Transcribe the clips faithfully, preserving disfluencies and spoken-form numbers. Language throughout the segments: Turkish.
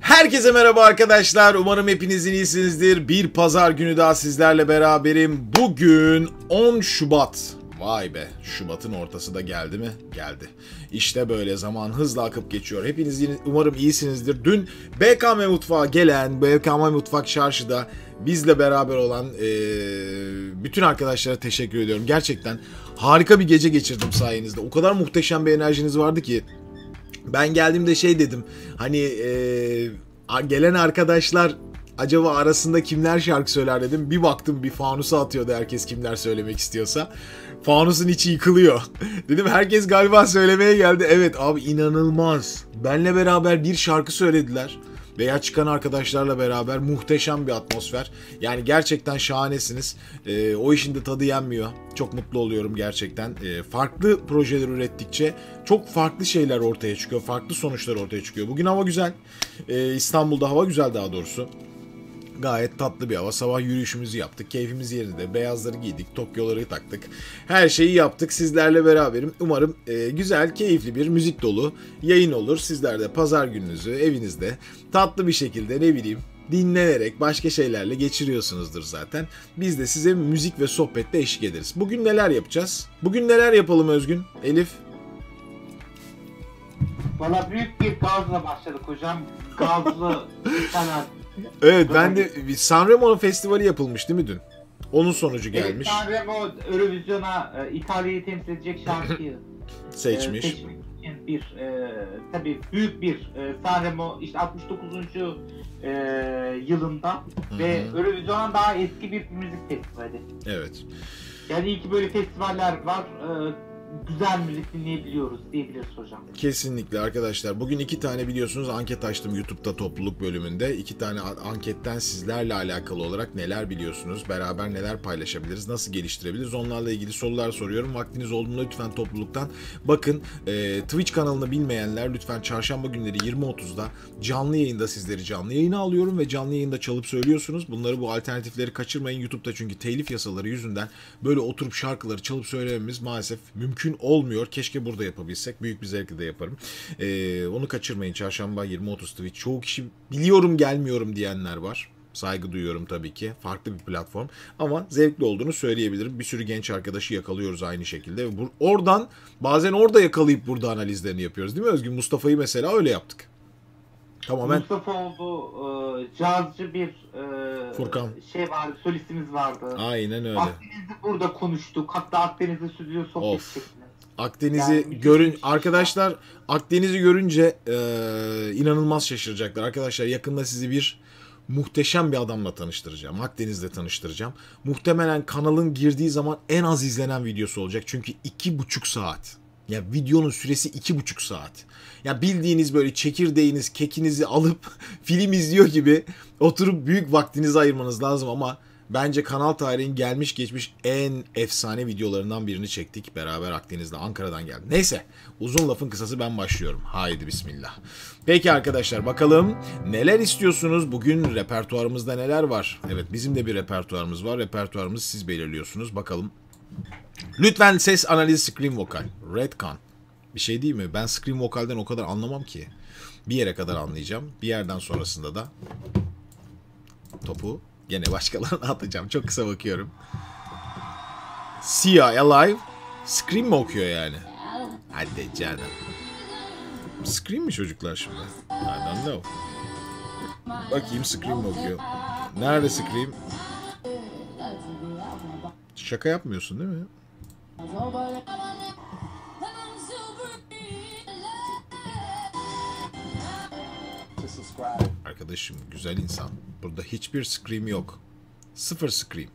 Herkese merhaba arkadaşlar. Umarım hepiniz iyisinizdir. Bir pazar günü daha sizlerle beraberim. Bugün on Şubat. Vay be, Şubat'ın ortası da geldi mi? Geldi. İşte böyle zaman hızla akıp geçiyor. Hepiniz umarım iyisinizdir. Dün B K M Mutfağa gelen, B K M Mutfak Şarşı'da bizle beraber olan e, bütün arkadaşlara teşekkür ediyorum. Gerçekten harika bir gece geçirdim sayenizde. O kadar muhteşem bir enerjiniz vardı ki. Ben geldiğimde şey dedim, hani e, gelen arkadaşlar... Acaba arasında kimler şarkı söyler dedim. Bir baktım bir fanusa atıyordu herkes kimler söylemek istiyorsa. Fanusun içi yıkılıyor. Dedim herkes galiba söylemeye geldi. Evet abi, inanılmaz. Benle beraber bir şarkı söylediler. Veya çıkan arkadaşlarla beraber muhteşem bir atmosfer. Yani gerçekten şahanesiniz. E, o işin de tadı yenmiyor. Çok mutlu oluyorum gerçekten. E, farklı projeler ürettikçe çok farklı şeyler ortaya çıkıyor. Farklı sonuçlar ortaya çıkıyor. Bugün hava güzel. E, İstanbul'da hava güzel daha doğrusu. Gayet tatlı bir hava. Sabah yürüyüşümüzü yaptık. Keyfimiz yerinde. Beyazları giydik. Tokyoları taktık. Her şeyi yaptık. Sizlerle beraberim. Umarım e, güzel, keyifli bir müzik dolu yayın olur. Sizler de pazar gününüzü evinizde tatlı bir şekilde, ne bileyim, dinlenerek başka şeylerle geçiriyorsunuzdur zaten. Biz de size müzik ve sohbetle eşlik ederiz. Bugün neler yapacağız? Bugün neler yapalım Özgün? Elif? Valla büyük bir gazla başladık hocam. Gazlı sanat. Evet, ben de Sanremo festivali yapılmış değil mi dün? Onun sonucu gelmiş. Evet, Sanremo Eurovision'a İtalya'yı temsil edecek şarkıyı seçmiş. E, seçmek için bir e, tabii büyük bir e, Sanremo işte altmış dokuzuncu E, yılında Hı-hı. ve Eurovision'a daha eski bir müzik festivali. Evet. Yani iyi ki böyle festivaller var. E, Güzel müzik dinleyebiliyoruz diyebiliriz hocam. Kesinlikle arkadaşlar. Bugün iki tane biliyorsunuz anket açtım YouTube'da topluluk bölümünde. İki tane anketten sizlerle alakalı olarak neler biliyorsunuz, beraber neler paylaşabiliriz, nasıl geliştirebiliriz, onlarla ilgili sorular soruyorum. Vaktiniz olduğunda lütfen topluluktan bakın. E, Twitch kanalını bilmeyenler lütfen çarşamba günleri yirmi otuzda canlı yayında sizleri canlı yayına alıyorum ve canlı yayında çalıp söylüyorsunuz. Bunları, bu alternatifleri kaçırmayın YouTube'da, çünkü telif yasaları yüzünden böyle oturup şarkıları çalıp söylememiz maalesef mümkün olmuyor. Keşke burada yapabilsek. Büyük bir zevkle de yaparım. Ee, onu kaçırmayın. Çarşamba yirmi otuz Twitch. Çoğu kişi biliyorum gelmiyorum diyenler var. Saygı duyuyorum tabii ki. Farklı bir platform. Ama zevkli olduğunu söyleyebilirim. Bir sürü genç arkadaşı yakalıyoruz aynı şekilde. Oradan bazen orada yakalayıp burada analizlerini yapıyoruz. Değil mi Özgün? Mustafa'yı mesela öyle yaptık. Tamamen. Mustafa oldu. E, cazcı bir e, Furkan. Şey vardı, solistimiz vardı. Aynen öyle. Akdeniz'i burada konuştuk. Hatta Akdeniz'de stüdyo sohbet şeklinde. Akdeniz'i yani, görün arkadaşlar. Akdeniz'i görünce e, inanılmaz şaşıracaklar. Arkadaşlar yakında sizi bir muhteşem bir adamla tanıştıracağım. Akdeniz'de tanıştıracağım. Muhtemelen kanalın girdiği zaman en az izlenen videosu olacak. Çünkü iki buçuk saat. Ya videonun süresi iki buçuk saat. Ya bildiğiniz böyle çekirdeğiniz, kekinizi alıp film izliyor gibi oturup büyük vaktinizi ayırmanız lazım ama bence kanal tarihinin gelmiş geçmiş en efsane videolarından birini çektik. Beraber Akdeniz'de Ankara'dan geldi. Neyse, uzun lafın kısası ben başlıyorum. Haydi bismillah. Peki arkadaşlar, bakalım neler istiyorsunuz? Bugün repertuarımızda neler var? Evet, bizim de bir repertuarımız var. Repertuarımızı siz belirliyorsunuz. Bakalım. Lütfen ses analiz, scream vokal. Redcan. Bir şey değil mi? Ben scream vokalden o kadar anlamam ki. Bir yere kadar anlayacağım. Bir yerden sonrasında da topu gene başkalarına atacağım. Çok kısa bakıyorum. Sia Alive. Scream mi okuyor yani? Hadi canım. Scream mi çocuklar şimdi? I don't know. Bakayım scream mi okuyor? Nerede scream? Şaka yapmıyorsun değil mi? Arkadaşım güzel insan. Burada hiçbir scream yok. Sıfır scream.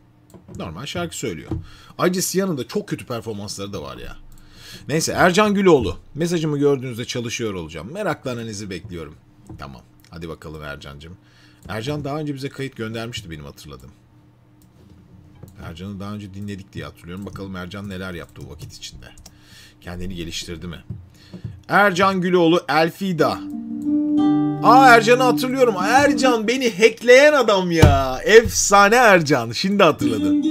Normal şarkı söylüyor. Ayrıca Sia'nın da çok kötü performansları da var ya. Neyse, Ercan Gülüoğlu. Mesajımı gördüğünüzde çalışıyor olacağım. Merakla analizi bekliyorum. Tamam. Hadi bakalım Ercan'cığım. Ercan daha önce bize kayıt göndermişti benim hatırladığım. Ercan'ı daha önce dinledik diye hatırlıyorum. Bakalım Ercan neler yaptı o vakit içinde. Kendini geliştirdi mi? Ercan Gülüoğlu, Elfida. Aa, Ercan'ı hatırlıyorum. Ercan beni hackleyen adam ya. Efsane Ercan. Şimdi hatırladım.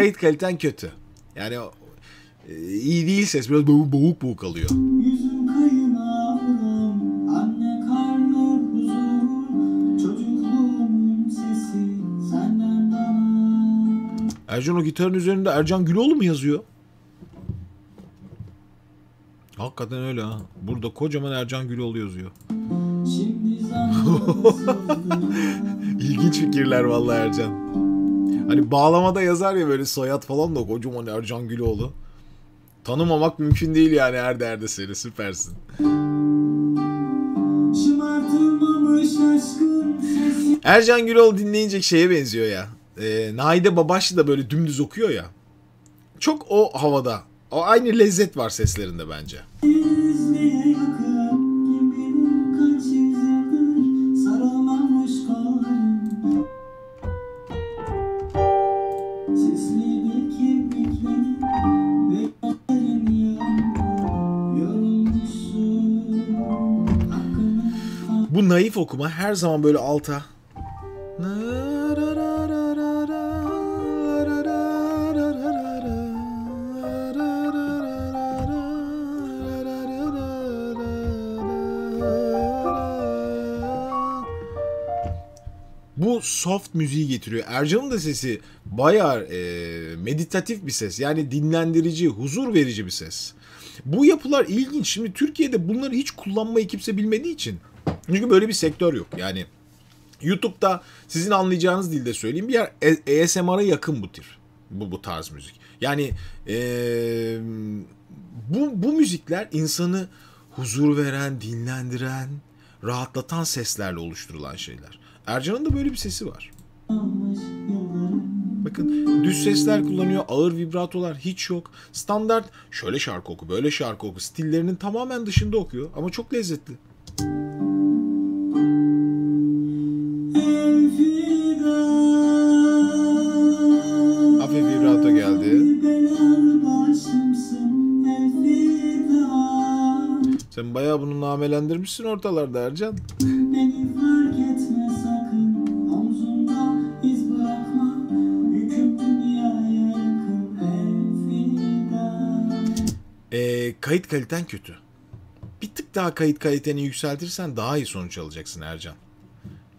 kayıt kaliten kötü. Yani iyi değil ses, biraz boğuk boğuk alıyor. Ercan o gitarın üzerinde Ercan Gülüoğlu mu yazıyor? Hakikaten öyle ha. Burada kocaman Ercan Gülüoğlu yazıyor. İlginç fikirler vallahi Ercan. Hani bağlamada yazar ya böyle soyad falan da kocaman Ercan Gülüoğlu. Tanımamak mümkün değil yani Erde Erde seni, süpersin. Ercan Gülüoğlu dinleyince şeye benziyor ya. E, Naide Babaşlı da böyle dümdüz okuyor ya. Çok o havada. O aynı lezzet var seslerinde bence. Bu naif okuma her zaman böyle alta. Bu soft müziği getiriyor. Ercan'ın da sesi bayağı e, meditatif bir ses. Yani dinlendirici, huzur verici bir ses. Bu yapılar ilginç. Şimdi Türkiye'de bunları hiç kullanmayı kimse bilmediği için. Çünkü böyle bir sektör yok. Yani YouTube'da sizin anlayacağınız dilde söyleyeyim. Bir yer A S M R'a yakın bu tür. Bu, bu tarz müzik. Yani e, bu, bu müzikler insanı huzur veren, dinlendiren, rahatlatan seslerle oluşturulan şeyler. Ercan'ın da böyle bir sesi var. Bakın düz sesler kullanıyor, ağır vibratolar hiç yok. Standart şöyle şarkı oku, böyle şarkı oku stillerinin tamamen dışında okuyor ama çok lezzetli. Hafif vibrato geldi. Sen bayağı bunu namelendirmişsin ortalarda Ercan. Kayıt kaliten kötü. Bir tık daha kayıt kaliteni yükseltirsen daha iyi sonuç alacaksın Ercan.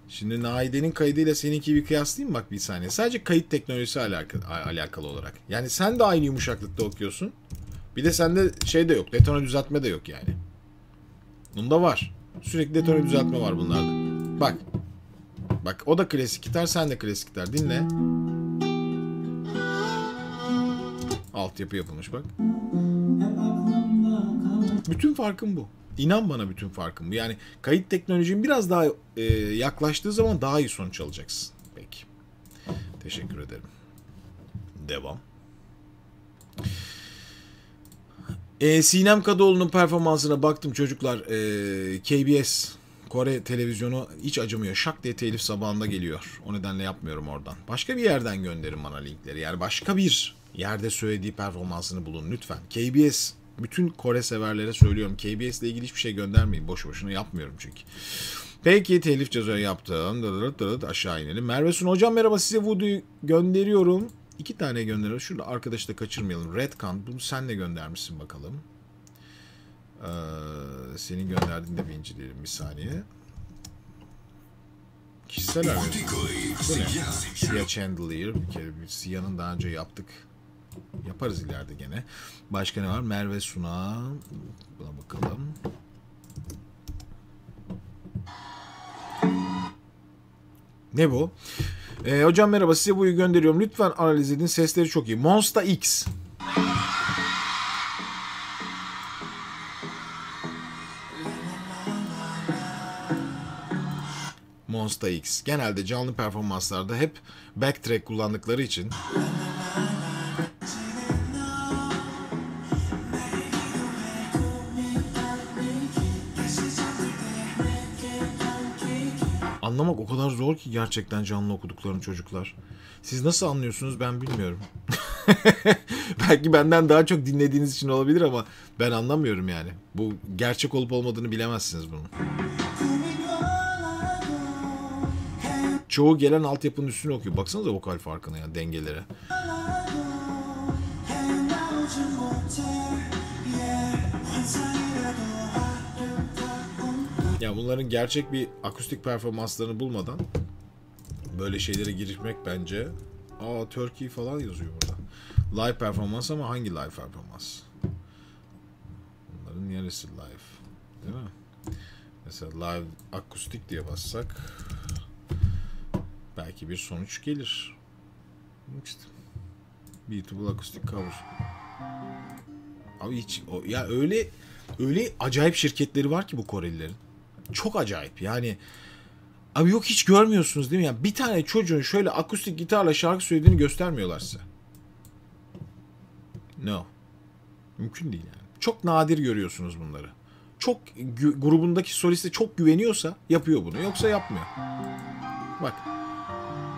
Şimdi Naide'nin kaydıyla seninki bir kıyaslayayım bak bir saniye. Sadece kayıt teknolojisi alakalı, alakalı olarak. Yani sen de aynı yumuşaklıkta okuyorsun. Bir de sende şey de yok. Detone düzeltme de yok yani. Bunda var. Sürekli detone düzeltme var bunlarda. Bak. Bak o da klasik gitar, sen de klasik gitar. Dinle. Altyapı yapılmış bak. Bütün farkım bu. İnan bana bütün farkım bu. Yani kayıt teknolojinin biraz daha e, yaklaştığı zaman daha iyi sonuç alacaksın. Peki. Teşekkür ederim. Devam. E, Sinem Kadıoğlu'nun performansına baktım çocuklar. E, K B S Kore televizyonu hiç acımıyor. Şak diye telif sabahında geliyor. O nedenle yapmıyorum oradan. Başka bir yerden gönderin bana linkleri. Yani başka bir yerde söylediği performansını bulun lütfen. K B S. Bütün Kore severlere söylüyorum. K B S ile ilgili hiçbir şey göndermeyin. Boş boşuna yapmıyorum çünkü. Peki telif cezası yaptım. Dırırırt dırırırt aşağı inelim. Merve Sun hocam merhaba, size Voodoo'yu gönderiyorum. İki tane gönderiyorum. Şurada arkadaşı da kaçırmayalım. Redkan bunu sen de göndermişsin bakalım. Ee, senin gönderdiğinde bir inceleyelim bir saniye. Kişisel arayüzü. Bu ne? Sia Chandelier. Bir kere Sia'nın daha önce yaptık. Yaparız ileride gene. Başka ne var? Merve Suna. Buna bakalım. Ne bu? Ee, hocam merhaba, size buyu gönderiyorum. Lütfen analiz edin. Sesleri çok iyi. Monsta X. Monsta X. Genelde canlı performanslarda hep backtrack kullandıkları için... Anlamak o kadar zor ki gerçekten canlı okuduklarını çocuklar. Siz nasıl anlıyorsunuz ben bilmiyorum. Belki benden daha çok dinlediğiniz için olabilir ama ben anlamıyorum yani. Bu gerçek olup olmadığını bilemezsiniz bunun. Çoğu gelen altyapının üstüne okuyor. Baksanıza vokal farkına ya, dengelere. Ya bunların gerçek bir akustik performanslarını bulmadan böyle şeylere girişmek bence. Aa, Turkey falan yazıyor burada. Live performans ama hangi live performans? Bunların yarısı live. Değil mi? Mesela live akustik diye bassak belki bir sonuç gelir. İşte. Beautiful akustik cover. Abi hiç o, ya öyle öyle acayip şirketleri var ki bu Korelilerin. Çok acayip. Yani abi yok, hiç görmüyorsunuz değil mi? Yani bir tane çocuğun şöyle akustik gitarla şarkı söylediğini göstermiyorlar size. No. Mümkün değil yani. Çok nadir görüyorsunuz bunları. Çok grubundaki soliste çok güveniyorsa yapıyor bunu. Yoksa yapmıyor. Bak.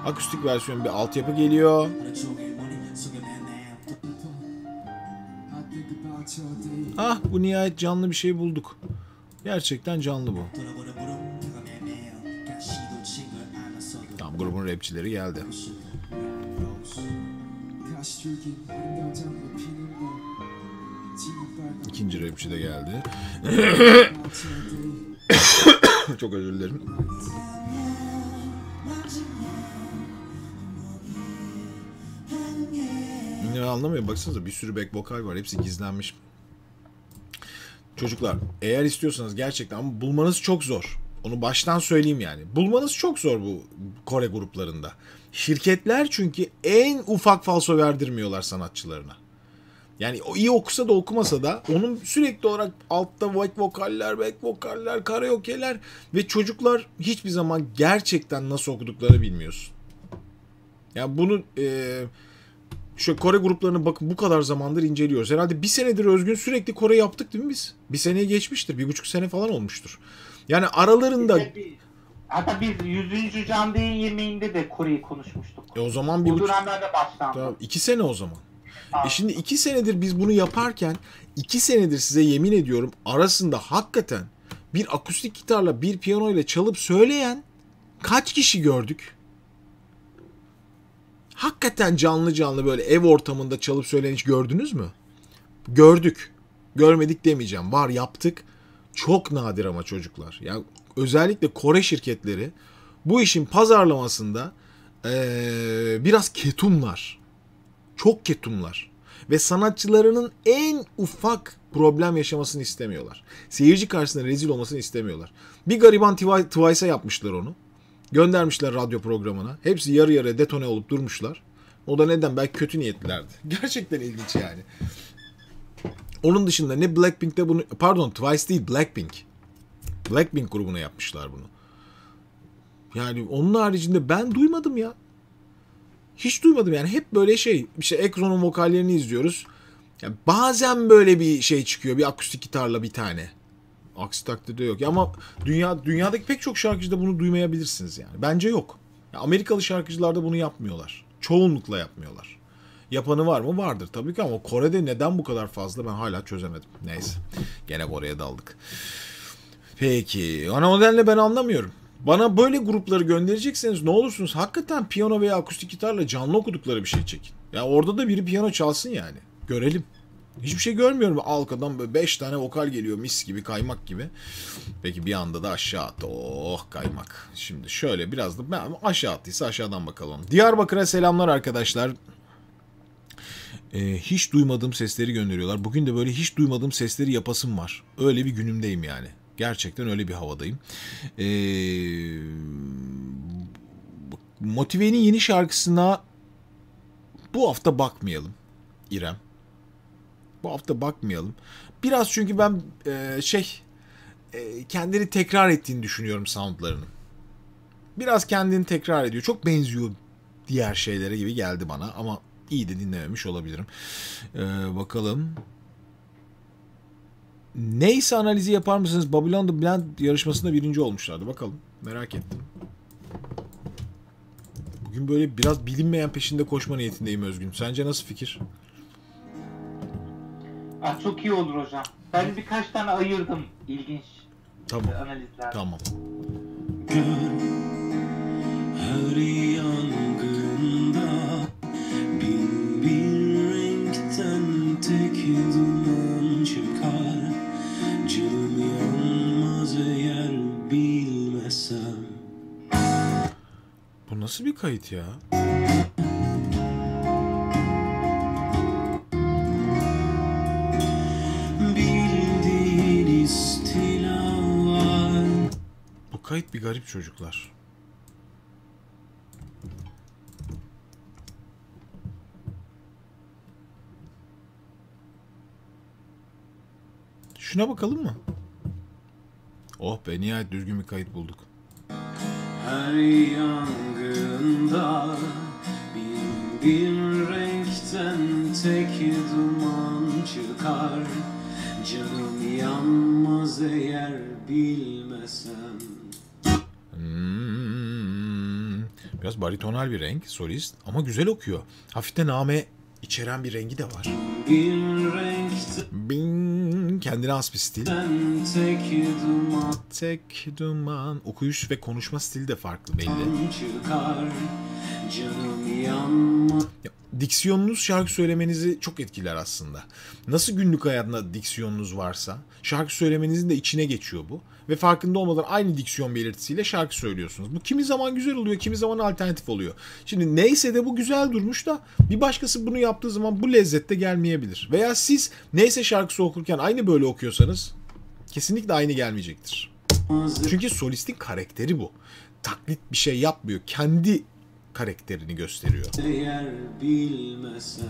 Akustik versiyon, bir altyapı geliyor. Ah, bu nihayet canlı bir şey bulduk. Gerçekten canlı bu. Tamam, grubun rapçileri geldi. İkinci rapçi de geldi. Çok özür dilerim. Anlamıyor. Baksanıza bir sürü back vokal var. Hepsi gizlenmiş. Çocuklar, eğer istiyorsanız gerçekten, ama bulmanız çok zor. Onu baştan söyleyeyim yani. Bulmanız çok zor bu Kore gruplarında. Şirketler çünkü en ufak falso verdirmiyorlar sanatçılarına. Yani o iyi okusa da okumasa da onun sürekli olarak altta back vokaller, back vokaller, karaoke'ler ve çocuklar hiçbir zaman gerçekten nasıl okudukları bilmiyorsun. Yani bunu eee şu Kore gruplarını bakın bu kadar zamandır inceliyoruz. Herhalde bir senedir Özgün sürekli Kore yaptık değil mi biz? Bir seneye geçmiştir. Bir buçuk sene falan olmuştur. Yani aralarında... Hatta biz yüzüncü Canlı Yayın yemeğinde de Kore'yi konuşmuştuk. E o zaman bir buçuk... Bu dönemlerde başlandı. Tamam, iki sene o zaman. Tamam. E şimdi iki senedir biz bunu yaparken, iki senedir size yemin ediyorum arasında hakikaten bir akustik gitarla, bir piyano ile çalıp söyleyen kaç kişi gördük? Hakikaten canlı canlı böyle ev ortamında çalıp söyleyen hiç gördünüz mü? Gördük. Görmedik demeyeceğim. Var, yaptık. Çok nadir ama çocuklar. Yani özellikle Kore şirketleri bu işin pazarlamasında ee, biraz ketumlar. Çok ketumlar. Ve sanatçılarının en ufak problem yaşamasını istemiyorlar. Seyirci karşısında rezil olmasını istemiyorlar. Bir gariban Twice'a yapmışlar onu. Göndermişler radyo programına. Hepsi yarı yarıya detone olup durmuşlar. O da neden? Belki kötü niyetlilerdi. Gerçekten ilginç yani. Onun dışında ne Blackpink'te bunu... Pardon, Twice değil, Blackpink. Blackpink grubuna yapmışlar bunu. Yani onun haricinde ben duymadım ya. Hiç duymadım yani. Hep böyle şey... İşte Ekron'un vokallerini izliyoruz. Yani bazen böyle bir şey çıkıyor. Bir akustik gitarla bir tane. Aksi takdirde yok. Ya ama dünya dünyadaki pek çok şarkıcıda bunu duymayabilirsiniz yani. Bence yok. Ya Amerikalı şarkıcılarda bunu yapmıyorlar. Çoğunlukla yapmıyorlar. Yapanı var mı? Vardır tabii ki ama Kore'de neden bu kadar fazla ben hala çözemedim. Neyse. Gene Kore'ye daldık. Peki. Ana o nedenle ben anlamıyorum. Bana böyle grupları gönderecekseniz ne olursunuz? Hakikaten piyano veya akustik gitarla canlı okudukları bir şey çekin. Ya orada da biri piyano çalsın yani. Görelim. Hiçbir şey görmüyorum. Alkadan böyle beş tane vokal geliyor mis gibi, kaymak gibi. Peki bir anda da aşağı attı. Oh kaymak. Şimdi şöyle biraz da ben aşağı attıysa aşağıdan bakalım. Diyarbakır'a selamlar arkadaşlar. Ee, hiç duymadığım sesleri gönderiyorlar. Bugün de böyle hiç duymadığım sesleri yapasım var. Öyle bir günümdeyim yani. Gerçekten öyle bir havadayım. Ee, Motive'nin yeni şarkısına bu hafta bakmayalım İrem. Bu hafta bakmayalım. Biraz çünkü ben e, şey e, kendini tekrar ettiğini düşünüyorum soundlarının. Biraz kendini tekrar ediyor. Çok benziyor diğer şeylere gibi geldi bana. Ama iyi de dinlememiş olabilirim. E, bakalım. Neyse analizi yapar mısınız? Babylon The Blend yarışmasında birinci olmuşlardı. Bakalım. Merak ettim. Bugün böyle biraz bilinmeyen peşinde koşma niyetindeyim Özgün. Sence nasıl fikir? Aa, çok iyi olur hocam. Ben birkaç tane ayırdım ilginç tamam. analizler. Tamam. Her yangında bin bir renkten tek nasıl bir kayıt ya? Bu kayıt bir garip çocuklar. Şuna bakalım mı? Oh be, nihayet düzgün bir kayıt bulduk. Her yangında bin bir renkten tek duman çıkar. Canım yanmaz eğer bilmesem. Hmm, biraz baritonal bir renk, solist ama güzel okuyor. Hafiften name içeren bir rengi de var. Bir renkten... Bing. Kendine has bir stil. Tek duman. Tek duman. Okuyuş ve konuşma stili de farklı belli. Çıkar, canım yanma. Ya, diksiyonunuz şarkı söylemenizi çok etkiler aslında. Nasıl günlük hayatında diksiyonunuz varsa şarkı söylemenizin de içine geçiyor bu. Ve farkında olmadan aynı diksiyon belirtisiyle şarkı söylüyorsunuz. Bu kimi zaman güzel oluyor, kimi zaman alternatif oluyor. Şimdi neyse de bu güzel durmuş da bir başkası bunu yaptığı zaman bu lezzette gelmeyebilir. Veya siz neyse şarkısı okurken aynı böyle okuyorsanız kesinlikle aynı gelmeyecektir. Çünkü solistin karakteri bu. Taklit bir şey yapmıyor. Kendi karakterini gösteriyor. Eğer bilmesem.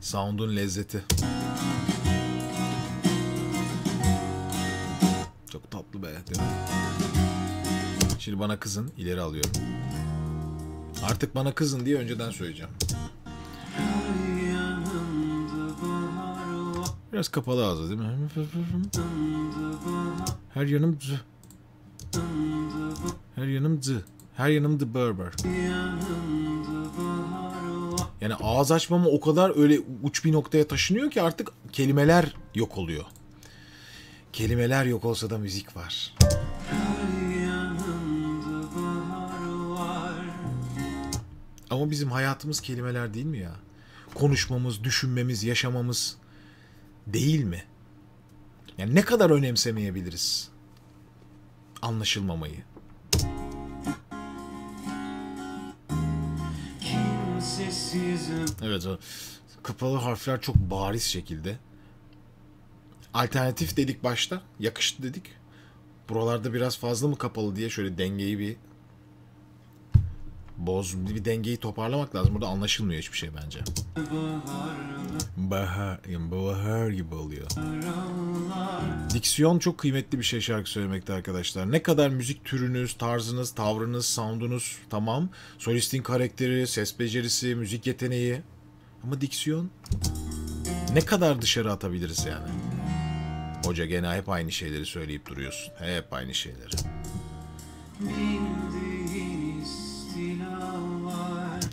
Sound'un lezzeti. Çok tatlı be, değil mi? Şimdi bana kızın, ileri alıyorum. Artık bana kızın diye önceden söyleyeceğim. Biraz kapalı ağzı değil mi? Her yanım zı. Her yanım zı. Her yanım the berber. Yani ağız açmamı o kadar öyle uç bir noktaya taşınıyor ki artık kelimeler yok oluyor. Kelimeler yok olsa da müzik var. Ama bizim hayatımız kelimeler değil mi ya? Konuşmamız, düşünmemiz, yaşamamız değil mi? Yani ne kadar önemsemeyebiliriz anlaşılmamayı. Evet, kapalı harfler çok bariz şekilde. Alternatif dedik başta, yakıştı dedik. Buralarda biraz fazla mı kapalı diye şöyle dengeyi bir boz, bir dengeyi toparlamak lazım. Burada anlaşılmıyor hiçbir şey bence. Bahar, bahar gibi oluyor. Diksiyon çok kıymetli bir şey şarkı söylemekte arkadaşlar. Ne kadar müzik türünüz, tarzınız, tavrınız, soundunuz tamam. Solistin karakteri, ses becerisi, müzik yeteneği. Ama diksiyon ne kadar dışarı atabiliriz yani. Hoca gene hep aynı şeyleri söyleyip duruyorsun. Hep aynı şeyleri.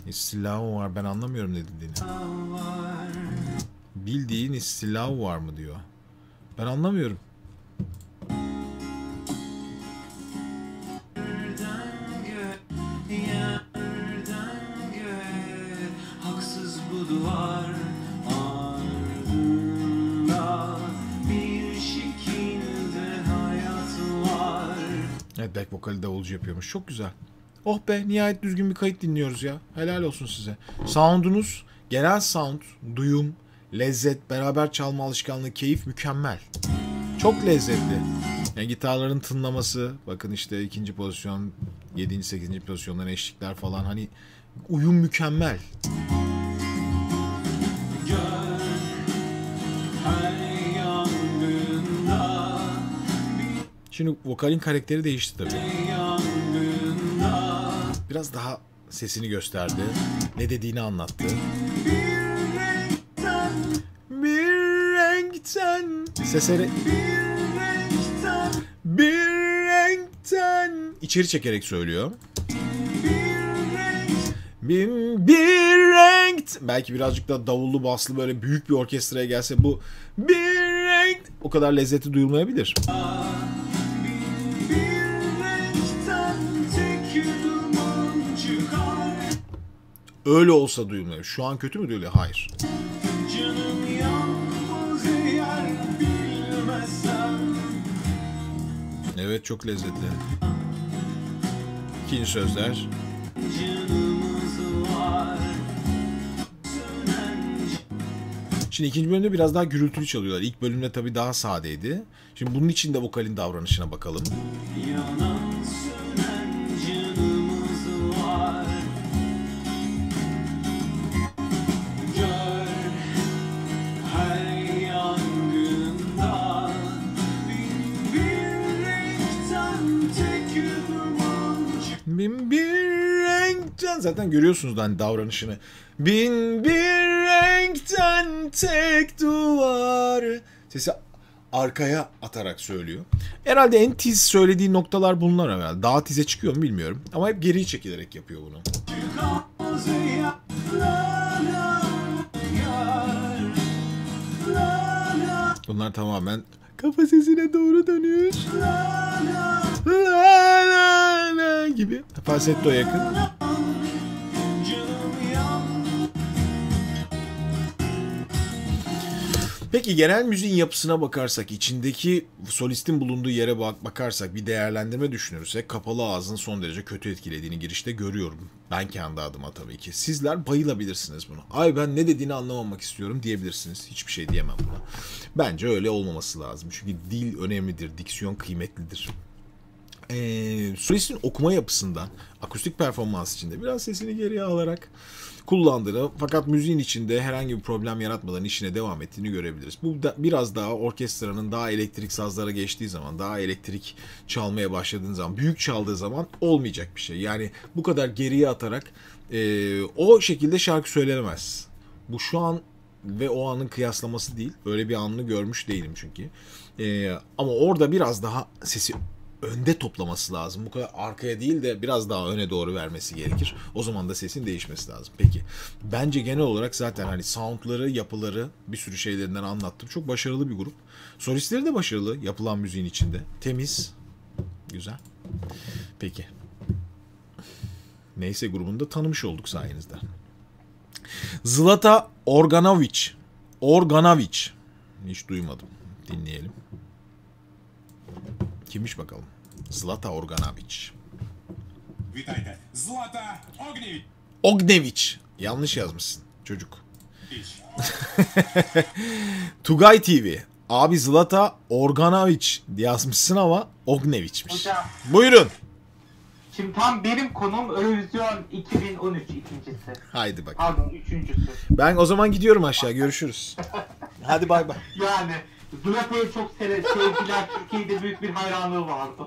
İstilav var, ben anlamıyorum ne dediğini. Bildiğin istilav var mı diyor. Ben anlamıyorum. Evet, back vokali davulcu yapıyormuş. Çok güzel. Oh be, nihayet düzgün bir kayıt dinliyoruz ya. Helal olsun size. Sound'unuz, genel sound, duyum, lezzet, beraber çalma alışkanlığı, keyif mükemmel. Çok lezzetli. Yani gitarların tınlaması, bakın işte ikinci pozisyon, yedinci, sekizinci pozisyondan eşlikler falan, hani uyum mükemmel. Şimdi vokalin karakteri değişti tabii. Biraz daha sesini gösterdi. Ne dediğini anlattı. Bir renkten. Sesleri. Bir renkten. İçeri çekerek söylüyor. Bir, bir renk. Belki birazcık daha davullu baslı böyle büyük bir orkestraya gelse bu bir renk o kadar lezzeti duyulmayabilir. Öyle olsa duyulmuyor. Şu an kötü mü duyuluyor? Hayır. Canım yanmaz eğer bilmesem. Evet, çok lezzetli. İkinci sözler. Şimdi ikinci bölümde biraz daha gürültülü çalıyorlar. İlk bölümde tabii daha sadeydi. Şimdi bunun için de vokalin davranışına bakalım. Bin bir renkten, zaten görüyorsunuz hani davranışını. Bin bir renkten tek duvar. Sesi arkaya atarak söylüyor. Herhalde en tiz söylediği noktalar bunlar herhalde. Daha tize çıkıyor mu bilmiyorum. Ama hep geriye çekilerek yapıyor bunu. Bunlar tamamen kafa sesine doğru dönüyor. Gibi falsettoya yakın. Peki genel müziğin yapısına bakarsak, içindeki solistin bulunduğu yere bak bakarsak, bir değerlendirme düşünürsek, kapalı ağzın son derece kötü etkilediğini girişte görüyorum. Ben kendi adıma tabii ki. Sizler bayılabilirsiniz bunu. Ay ben ne dediğini anlamamak istiyorum diyebilirsiniz. Hiçbir şey diyemem buna. Bence öyle olmaması lazım. Çünkü dil önemlidir, diksiyon kıymetlidir. Ee, solistin okuma yapısından, akustik performans içinde biraz sesini geriye alarak kullandığını, fakat müziğin içinde herhangi bir problem yaratmadan işine devam ettiğini görebiliriz. Bu da biraz daha orkestranın daha elektrik sazlara geçtiği zaman, daha elektrik çalmaya başladığın zaman, büyük çaldığı zaman olmayacak bir şey. Yani bu kadar geriye atarak e, o şekilde şarkı söylenemez. Bu şu an ve o anın kıyaslaması değil. Öyle bir anını görmüş değilim çünkü. E, ama orada biraz daha sesi önde toplaması lazım. Bu kadar arkaya değil de biraz daha öne doğru vermesi gerekir. O zaman da sesin değişmesi lazım. Peki. Bence genel olarak zaten hani soundları, yapıları, bir sürü şeylerinden anlattım. Çok başarılı bir grup. Solistleri de başarılı yapılan müziğin içinde. Temiz. Güzel. Peki. Neyse, grubunu da tanımış olduk sayenizde. Zlata Organović. Organović. Hiç duymadım. Dinleyelim. Kimmiş bakalım? Zlata Organović. Zlata Organović. Organović. Yanlış yazmışsın çocuk. Tugay T V. Abi Zlata Organović yazmışsın ama Organović'miş. Buyurun. Şimdi tam benim konum Eurovision iki bin on üç ikincisi. Haydi bakalım. Pardon, üçüncüsü. Ben o zaman gidiyorum aşağı. Görüşürüz. Hadi bay bay. Yani Zlata'yı çok sevdiler. Türkiye'de büyük bir hayranlığı vardı.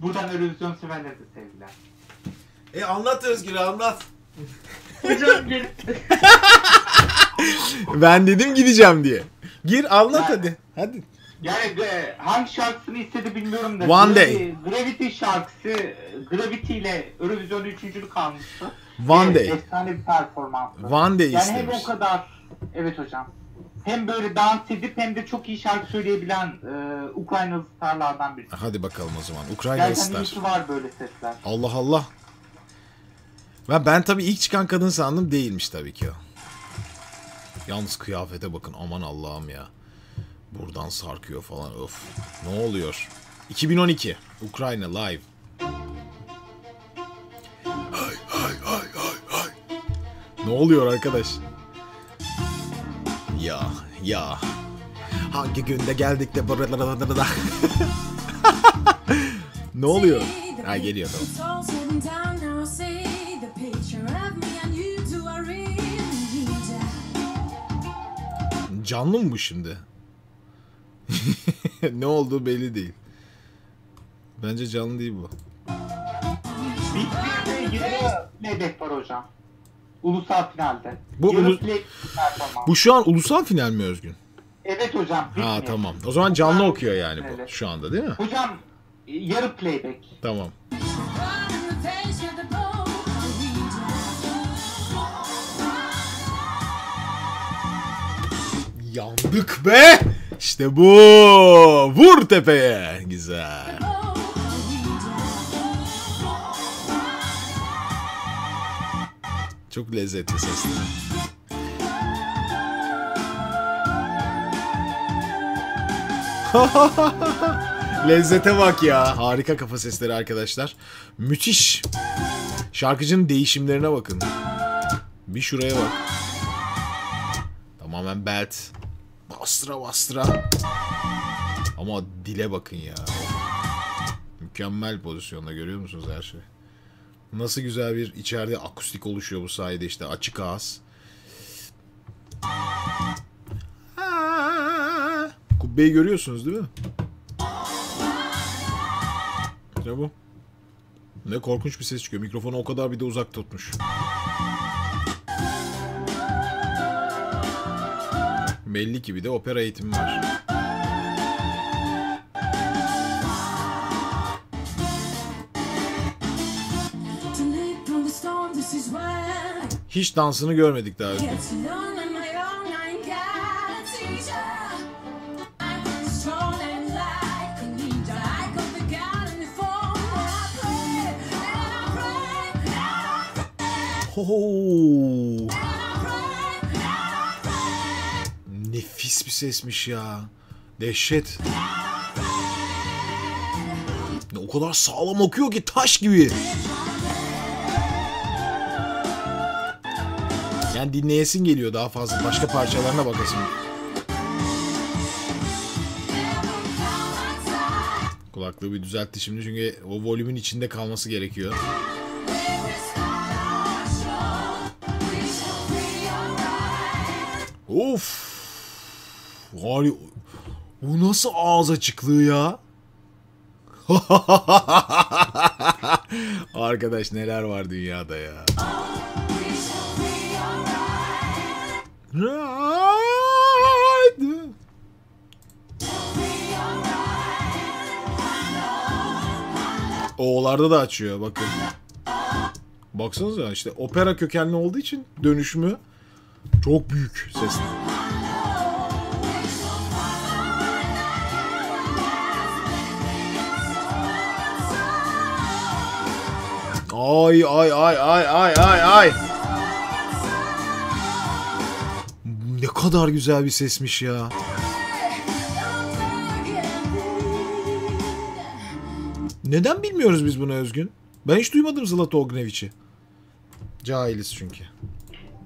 Buradan Eurovision sevenleri de sevdiler. E anlat Özgür, anlat. Hocam gel. Ben dedim gideceğim diye. Gir anlat yani, hadi. Hadi. Yani e, hangi şarkısını istedi bilmiyorum da. One Day. Gravity şarkısı. Gravity ile Eurovision'da üçüncülük almıştı. One e, Day. Efsane bir performanstı. One Day yani istemiş. Yani hem o kadar. Evet hocam. Hem böyle dans edip hem de çok iyi şarkı söyleyebilen e, Ukraynalı starlardan birisi. Hadi bakalım o zaman. Ukraynalı star. Gerçekten var böyle sesler. Allah Allah. Ben, ben tabii ilk çıkan kadın sandım, değilmiş tabii ki o. Yalnız kıyafete bakın, aman Allah'ım ya. Buradan sarkıyor falan, öf. Ne oluyor? iki bin on iki. Ukrayna live. Hay hay hay hay hay. Ne oluyor arkadaş? Ya ya hangi günde geldik de buralara. Ne oluyor? Ha geliyor tamam. Canlı mı bu şimdi? Ne oldu belli değil. Bence canlı değil bu. Bebek var hocam. Ulusal finalde. Bu, ulu... bu şu an ulusal final mi Özgün? Evet hocam. Ha tamam. O zaman canlı ulusal okuyor yani bu evet. Şu anda değil mi? Hocam yarı playback. Tamam. Yandık be! İşte bu! Vur tepeye! Güzel. Çok lezzetli sesler. Lezzete bak ya. Harika kafa sesleri arkadaşlar. Müthiş. Şarkıcının değişimlerine bakın. Bir şuraya bak. Tamamen belt. Bastıra bastıra. Ama dile bakın ya. Mükemmel pozisyonda, görüyor musunuz her şeyi? Nasıl güzel bir içeride akustik oluşuyor bu sayede işte. Açık ağız. Kubbeyi görüyorsunuz değil mi? Ne bu? Ne korkunç bir ses çıkıyor. Mikrofonu o kadar bir de uzak tutmuş. Belli ki bir de opera eğitimi var. Hiç dansını görmedik daha önce. Hoho. Nefis bir sesmiş ya. Dehşet. O kadar sağlam okuyor ki taş gibi. Yani dinleyesin geliyor daha fazla. Başka parçalarına bakasın. Kulaklığı bir düzeltti şimdi çünkü o volümün içinde kalması gerekiyor. Of! Var ya, bu nasıl ağız açıklığı ya? Arkadaş neler var dünyada ya. O'larda da açıyor bakın. Baksanıza işte opera kökenli olduğu için dönüşümü çok büyük sesli. Ay ay ay ay ay ay ay. Ne kadar güzel bir sesmiş ya. Neden bilmiyoruz biz bunu Özgün? Ben hiç duymadım Zlata Organović'i. Cahiliz çünkü.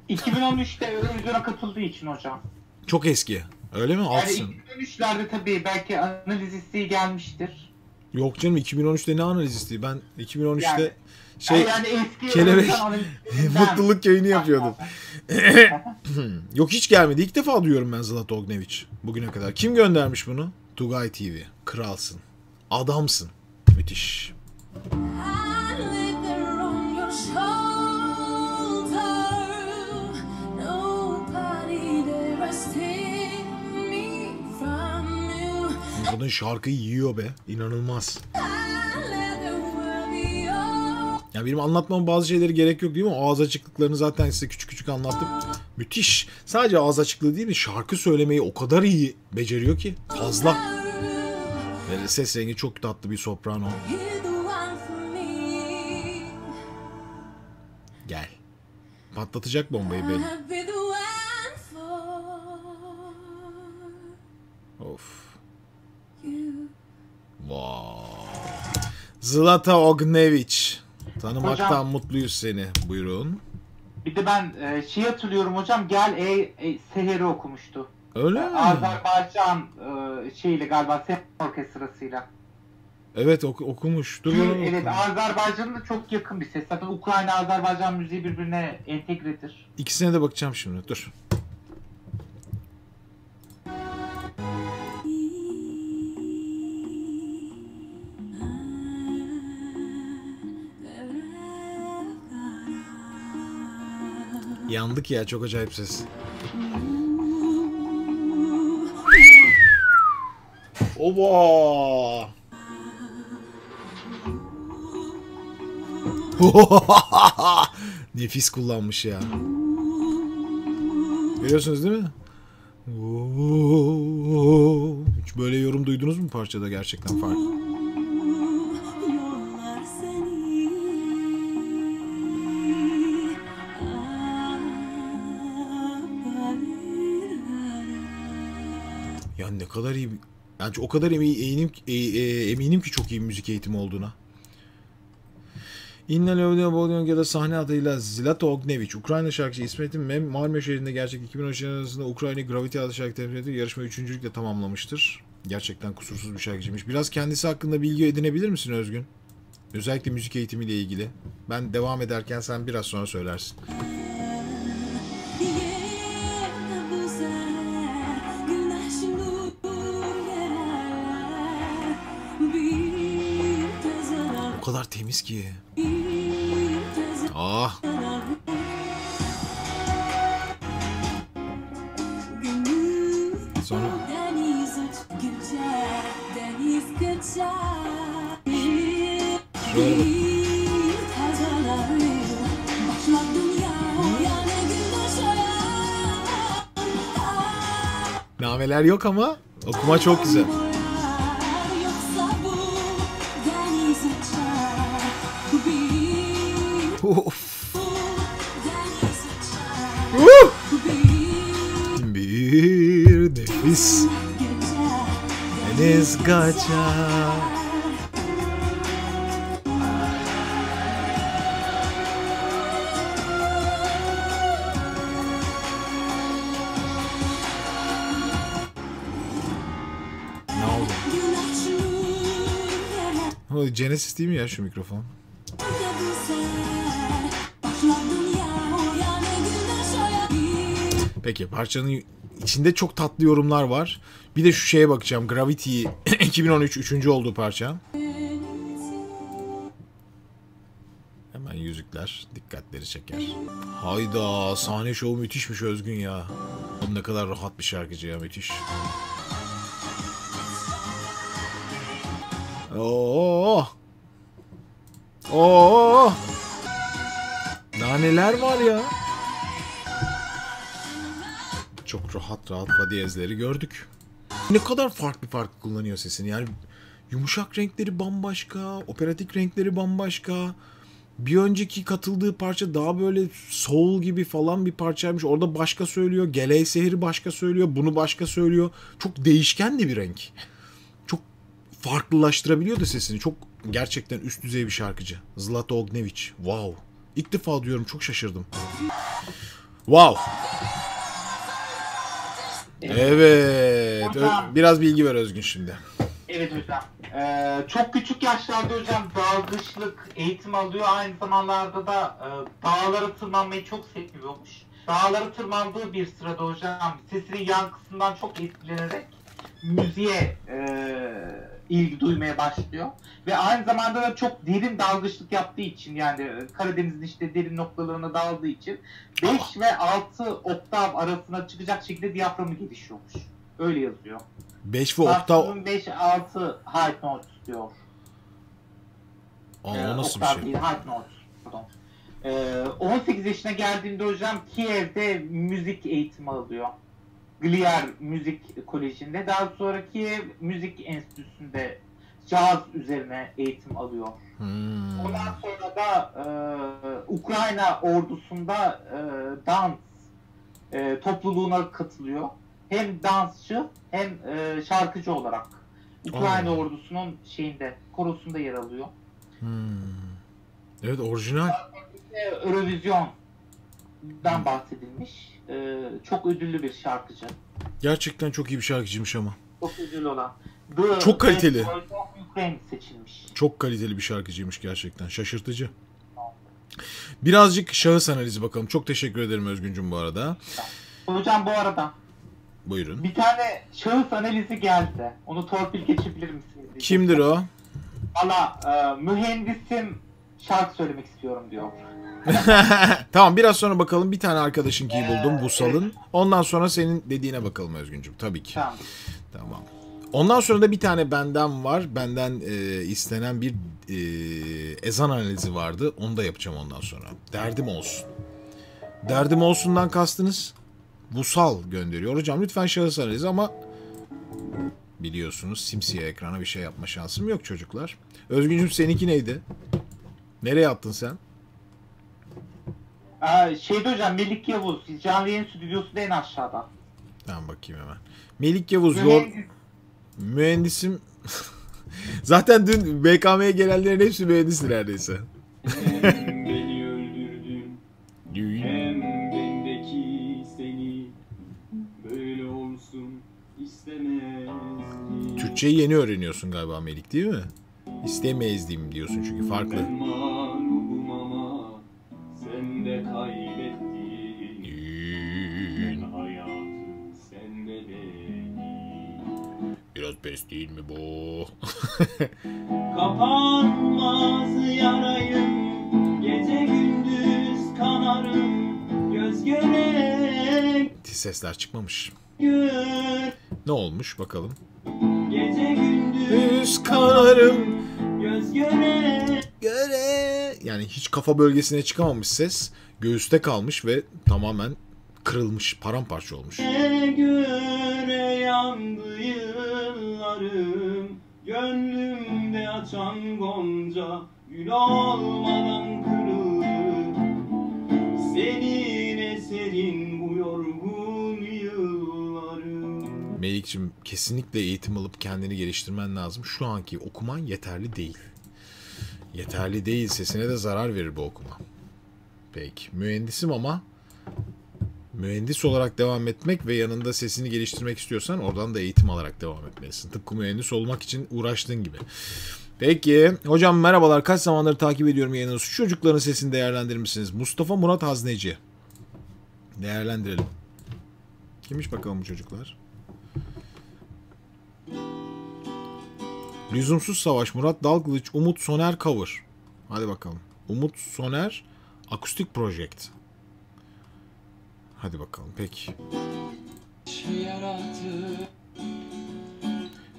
iki bin on üçte Eurovision'a katıldığı için hocam. Çok eski. Öyle mi? Alsın. Yani iki bin on üçlerde tabii belki analiz isteği gelmiştir. Yok canım iki bin on üçte ne analiz isteği? Ben iki bin on üçte yani, şey yani kelebek mutluluk yayını yapıyordum. Yok hiç gelmedi. İlk defa duyuyorum ben Zlata Organović bugüne kadar. Kim göndermiş bunu? Tugay T V. Kralsın. Adamsın. Müthiş. Kadın şarkıyı yiyor be. İnanılmaz. Yani benim anlatmam bazı şeyleri gerek yok değil mi? Ağız açıklıklarını zaten size küçük küçük anlattım. Müthiş. Sadece ağız açıklığı değil mi? Şarkı söylemeyi o kadar iyi beceriyor ki. Fazla. Ve ses rengi çok tatlı bir soprano. Gel. Patlatacak bombayı belli. Of. Wow. Zlata Organović. Tanımaktan hocam, mutluyuz seni. Buyurun. Bir de ben e, şey hatırlıyorum hocam. Gel ey, ey Seher'i okumuştu. Öyle mi? Azerbaycan e, şeyle galiba Seher orkestrasıyla. Evet ok okumuş. Dur, Gül, evet Azerbaycan'da çok yakın bir ses. Zaten Ukrayna Azerbaycan müziği birbirine entegredir. İkisine de bakacağım şimdi. Dur. Yandık ya, çok acayip ses. Oba! Nefis kullanmış ya. Görüyorsunuz değil mi? Hiç böyle yorum duydunuz mu parçada, gerçekten farklı? Ne kadar iyi Yani o kadar eminim, eminim ki çok iyi müzik eğitimi olduğuna. İnnal Ödüya Bodrum'da sahne adıyla Zlata Organović, Ukrayna şarkıcı İsmet'in Marmara şehrinde gerçek iki bin on üç arasında Ukrayna Gravity adlı şarkı temsil ettiği yarışma üçüncülükle tamamlamıştır. Gerçekten kusursuz bir şarkıcıymış. Biraz kendisi hakkında bilgi edinebilir misin Özgün? Özellikle müzik eğitimiyle ilgili. Ben devam ederken sen biraz sonra söylersin. O kadar temiz ki. Ah. Sonra. Şöyle. Nameler yok ama okuma çok güzel. Of. Uh. Bir nefis deniz kaçar. Genesis değil mi ya şu mikrofon? Peki parçanın içinde çok tatlı yorumlar var. Bir de şu şeye bakacağım. Gravity iki bin on üç üçüncü olduğu parça. Hemen yüzükler dikkatleri çeker. Hayda, sahne şovu müthişmiş Özgün ya. Ne kadar rahat bir şarkıcı ya, müthiş. Oo. Oo. Naneler var ya. Çok rahat rahat badiyezleri gördük. Ne kadar farklı farklı kullanıyor sesini. Yani yumuşak renkleri bambaşka, operatik renkleri bambaşka. Bir önceki katıldığı parça daha böyle soul gibi falan bir parçaymış. Orada başka söylüyor. Geley Sehir'i başka söylüyor. Bunu başka söylüyor. Çok değişken de bir renk. Farklılaştırabiliyordu sesini. Çok gerçekten üst düzey bir şarkıcı. Zlata Organović. Wow. İlk defa diyorum, çok şaşırdım. Wow. Evet. Biraz bilgi ver Özgün şimdi. Evet hocam. Ee, çok küçük yaşlarda hocam dalgıçlık eğitim alıyor. Aynı zamanlarda da e, dağlara tırmanmayı çok seviyormuş. Dağlara tırmandığı bir sırada hocam sesinin yankısından çok etkilenerek müziğe eee ilgi duymaya başlıyor. Ve aynı zamanda da çok derin dalgıçlık yaptığı için, yani Karadeniz'in işte derin noktalarına daldığı için beş ve altı oktav arasına çıkacak şekilde diyaframı gelişiyormuş. Öyle yazıyor. beş ve oktav... beş altı high note diyor. Aa, ee, nasıl bir şey? Değil, high note. Pardon. Ee, on sekiz yaşına geldiğinde hocam Kiev'de müzik eğitimi alıyor. Gliar Müzik Koleji'nde, daha sonraki müzik enstitüsünde caz üzerine eğitim alıyor. Hmm. Ondan sonra da e, Ukrayna ordusunda e, dans e, topluluğuna katılıyor. Hem dansçı hem e, şarkıcı olarak Ukrayna oh. ordusunun şeyinde, korosunda yer alıyor. Hmm. Evet, orijinal. Eurovision'dan bahsedilmiş. Ee, çok ödüllü bir şarkıcı. Gerçekten çok iyi bir şarkıcıymış ama. Çok ödüllü olan. The çok kaliteli. Seçilmiş. Çok kaliteli bir şarkıcıymış gerçekten. Şaşırtıcı. Birazcık şahıs analizi bakalım. Çok teşekkür ederim Özgüncüm bu arada. Hocam bu arada. Buyurun. Bir tane şahıs analizi geldi. Onu torpil geçebilir misiniz? Kimdir o? Valla e, mühendisim, şarkı söylemek istiyorum diyor. Tamam, biraz sonra bakalım. Bir tane arkadaşınkiyi buldum, Vusal'ın. Evet. Ondan sonra senin dediğine bakalım Özgüncüm. Tabii ki. Tamam. Tamam. Ondan sonra da bir tane benden var. Benden e, istenen bir e, ezan analizi vardı. Onu da yapacağım ondan sonra. Derdim olsun. Derdim olsundan kastınız? Vusal gönderiyor. Hocam lütfen şahıs analizi ama... Biliyorsunuz simsiyah ekrana bir şey yapma şansım yok çocuklar. Özgüncüm seninki neydi? Nereye attın sen? Ee, şeyde hocam, Melik Yavuz. Canlı yayın stüdyosu da en aşağıda. Ben bakayım hemen. Melik Yavuz. Mühendis, Mühendisim. Zaten dün B K M'ye gelenlerin hepsi mühendisi neredeyse. Hem beni öldürdün, hem bendeki seni, böyle olsun istemezdim. Türkçeyi yeni öğreniyorsun galiba Melik, değil mi? İstemezdim diyorsun çünkü farklı. Pes değil mi bu? Kapanmaz yarayım, gece gündüz kanarım, göz göre. Sesler çıkmamış. Gör. Ne olmuş bakalım? Gece gündüz kanarım, göz göre. Göre. Yani hiç kafa bölgesine çıkamamış ses, göğüste kalmış ve tamamen kırılmış, paramparça olmuş. Göre yandı yıllarım, gönlümde açan gonca, gül olmadan kırıldı. Senin eserin bu yorgun yıllarım. Melik'ciğim, kesinlikle eğitim alıp kendini geliştirmen lazım. Şu anki okuman yeterli değil. Yeterli değil, sesine de zarar verir bu okuma. Peki, mühendisim ama... Mühendis olarak devam etmek ve yanında sesini geliştirmek istiyorsan oradan da eğitim alarak devam etmelisin. Tıpkı mühendis olmak için uğraştığın gibi. Peki. Hocam merhabalar. Kaç zamandır takip ediyorum yayınınızı. Şu çocukların sesini değerlendirir misiniz? Mustafa Murat Hazneci. Değerlendirelim. Kimmiş bakalım bu çocuklar? Lüzumsuz Savaş, Murat Dalkılıç, Umut Soner Cover. Hadi bakalım. Umut Soner Akustik Project. Hadi bakalım, peki.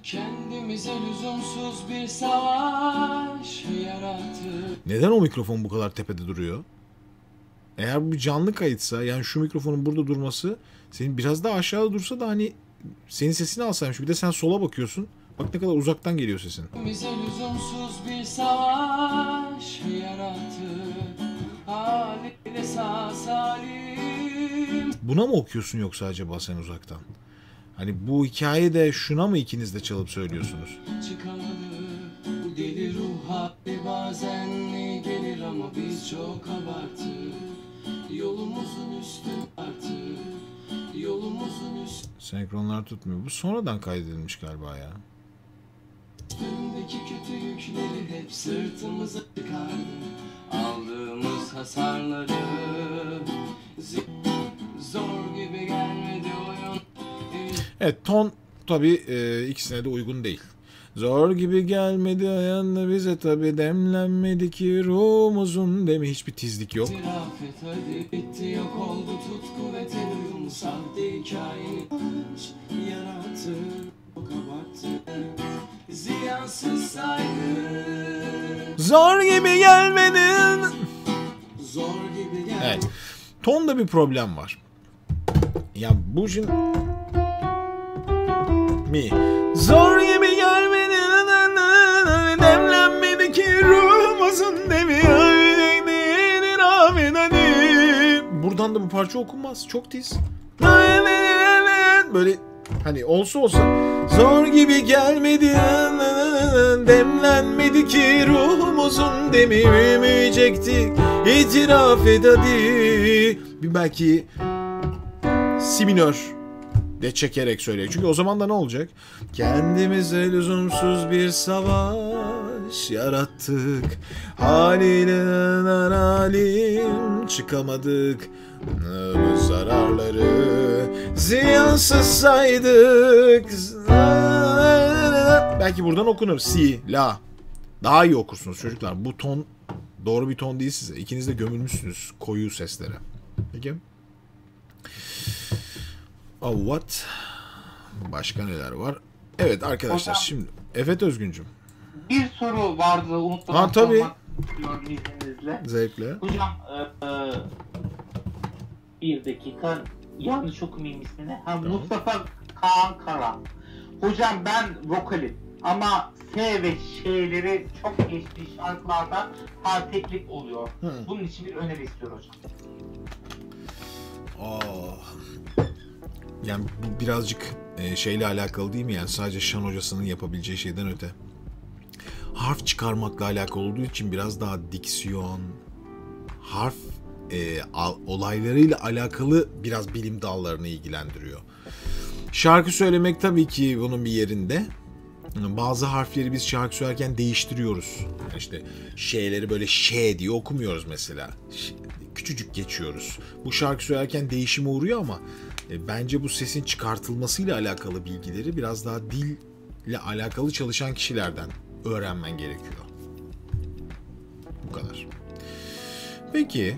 Kendimize lüzumsuz bir savaş yarattık. Neden o mikrofon bu kadar tepede duruyor? Eğer bu bir canlı kayıtsa, yani şu mikrofonun burada durması, senin biraz daha aşağıda dursa da hani senin sesini alsaymış. Bir de sen sola bakıyorsun. Bak ne kadar uzaktan geliyor sesin. Bize lüzumsuz bir savaş yarattık. Haline sağ salim. Buna mı okuyorsun yoksa acaba sen uzaktan? Hani bu hikayede şuna mı ikiniz de çalıp söylüyorsunuz? Çıkamadı bu deli ruh hali, bazen iyi gelir ama biz çok abarttık. Yolumuzun üstü artık, yolumuzun üstü. Senkronlar tutmuyor. Bu sonradan kaydedilmiş galiba ya. Üstündeki kötü yükleri hep sırtımıza çıkardı. Aldığımız hasarları zor gibi gelmedi oyun. Evet, ton tabii e, ikisine de uygun değil. Zor gibi gelmedi ayağında bize tabii, demlenmedi ki ruhumuzun demi, hiçbir tizlik yok. Zirafet hadi bitti, yok oldu tutku ve terörüm, sahte hikayeni yarattı, o kabarttı, ziyansız saygı. Zor gibi gelmedin. Zor gibi gelmedin. Evet. Tonda bir problem var. Ya bu şimdi mi? Zor gibi gelmedi, demlenmedi ki ruhumuzun demi. Buradan da bu parça okunmaz. Çok tiz. Böyle hani olsa olsa zor gibi gelmedi, demlenmedi ki ruhumuzun demi, ümeyecektik, itiraf et hadi. Bir belki si minör de çekerek söyleyecek. Çünkü o zaman da ne olacak? Kendimize lüzumsuz bir savaş yarattık. Haliyle halim çıkamadık. Zararları ziyansız saydık. Belki buradan okunur. Si, la. Daha iyi okursunuz çocuklar. Bu ton doğru bir ton değil size. İkiniz de gömülmüşsünüz koyu seslere. Peki. Oh, what? Başka neler var? Evet arkadaşlar, hocam, şimdi evet Özgüncüm. Bir soru vardı unuttum. Ha tabii. Zevkle. Hocam e, e, bir dakika, yanlış okumayayım ismini. Ha, tamam. Mustafa Kaan Kara. Hocam ben vokalim ama S ve Ş'leri çok geçtiği şarkılardan harfeklik oluyor. Hı. Bunun için bir öneri istiyor hocam. Oh. Yani birazcık e, şeyle alakalı değil mi? Yani sadece şan hocasının yapabileceği şeyden öte. Harf çıkarmakla alakalı olduğu için biraz daha diksiyon, harf e, al, olaylarıyla alakalı biraz bilim dallarını ilgilendiriyor. Şarkı söylemek tabii ki bunun bir yerinde. Bazı harfleri biz şarkı söylerken değiştiriyoruz. İşte şeyleri böyle şey diye okumuyoruz mesela. Küçücük geçiyoruz. Bu şarkı söylerken değişime uğruyor ama e, bence bu sesin çıkartılmasıyla alakalı bilgileri biraz daha dille alakalı çalışan kişilerden öğrenmen gerekiyor. Bu kadar. Peki.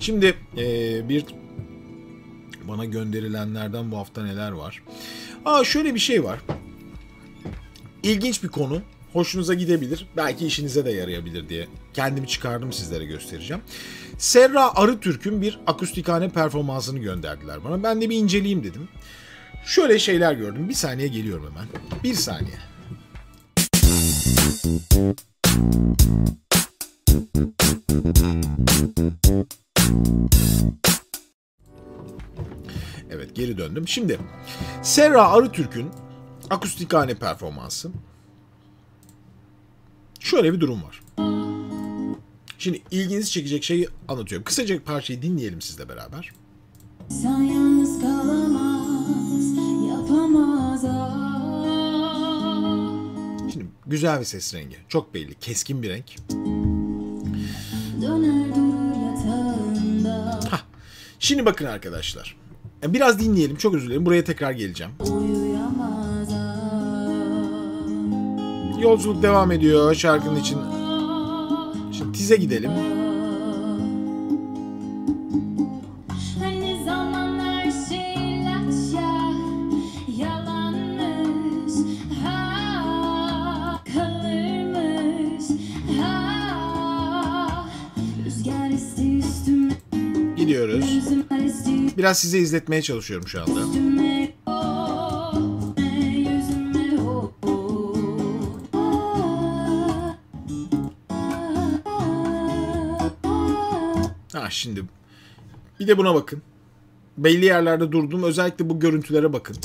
Şimdi e, bir bana gönderilenlerden bu hafta neler var? Aa, şöyle bir şey var. İlginç bir konu. Hoşunuza gidebilir. Belki işinize de yarayabilir diye kendimi çıkardım, sizlere göstereceğim. Serra Arıtürk'ün bir akustikhane performansını gönderdiler bana. Ben de bir inceleyeyim dedim. Şöyle şeyler gördüm. Bir saniye geliyorum hemen. Bir saniye. Evet, geri döndüm. Şimdi Serra Arıtürk'ün akustikhane performansı. Şöyle bir durum var. Şimdi ilginizi çekecek şeyi anlatıyorum. Kısaca bir parçayı dinleyelim sizle beraber. Sen yalnız kalamaz, yapamaz. Şimdi güzel bir ses rengi. Çok belli. Keskin bir renk. Döner durur yatağında. Hah. Şimdi bakın arkadaşlar. Biraz dinleyelim. Çok özür dilerim. Buraya tekrar geleceğim. Yolculuk devam ediyor şarkının için. Şimdi tize gidelim. Gidiyoruz. Biraz size izletmeye çalışıyorum şu anda. Şimdi bir de buna bakın. Belli yerlerde durdum. Özellikle bu görüntülere bakın.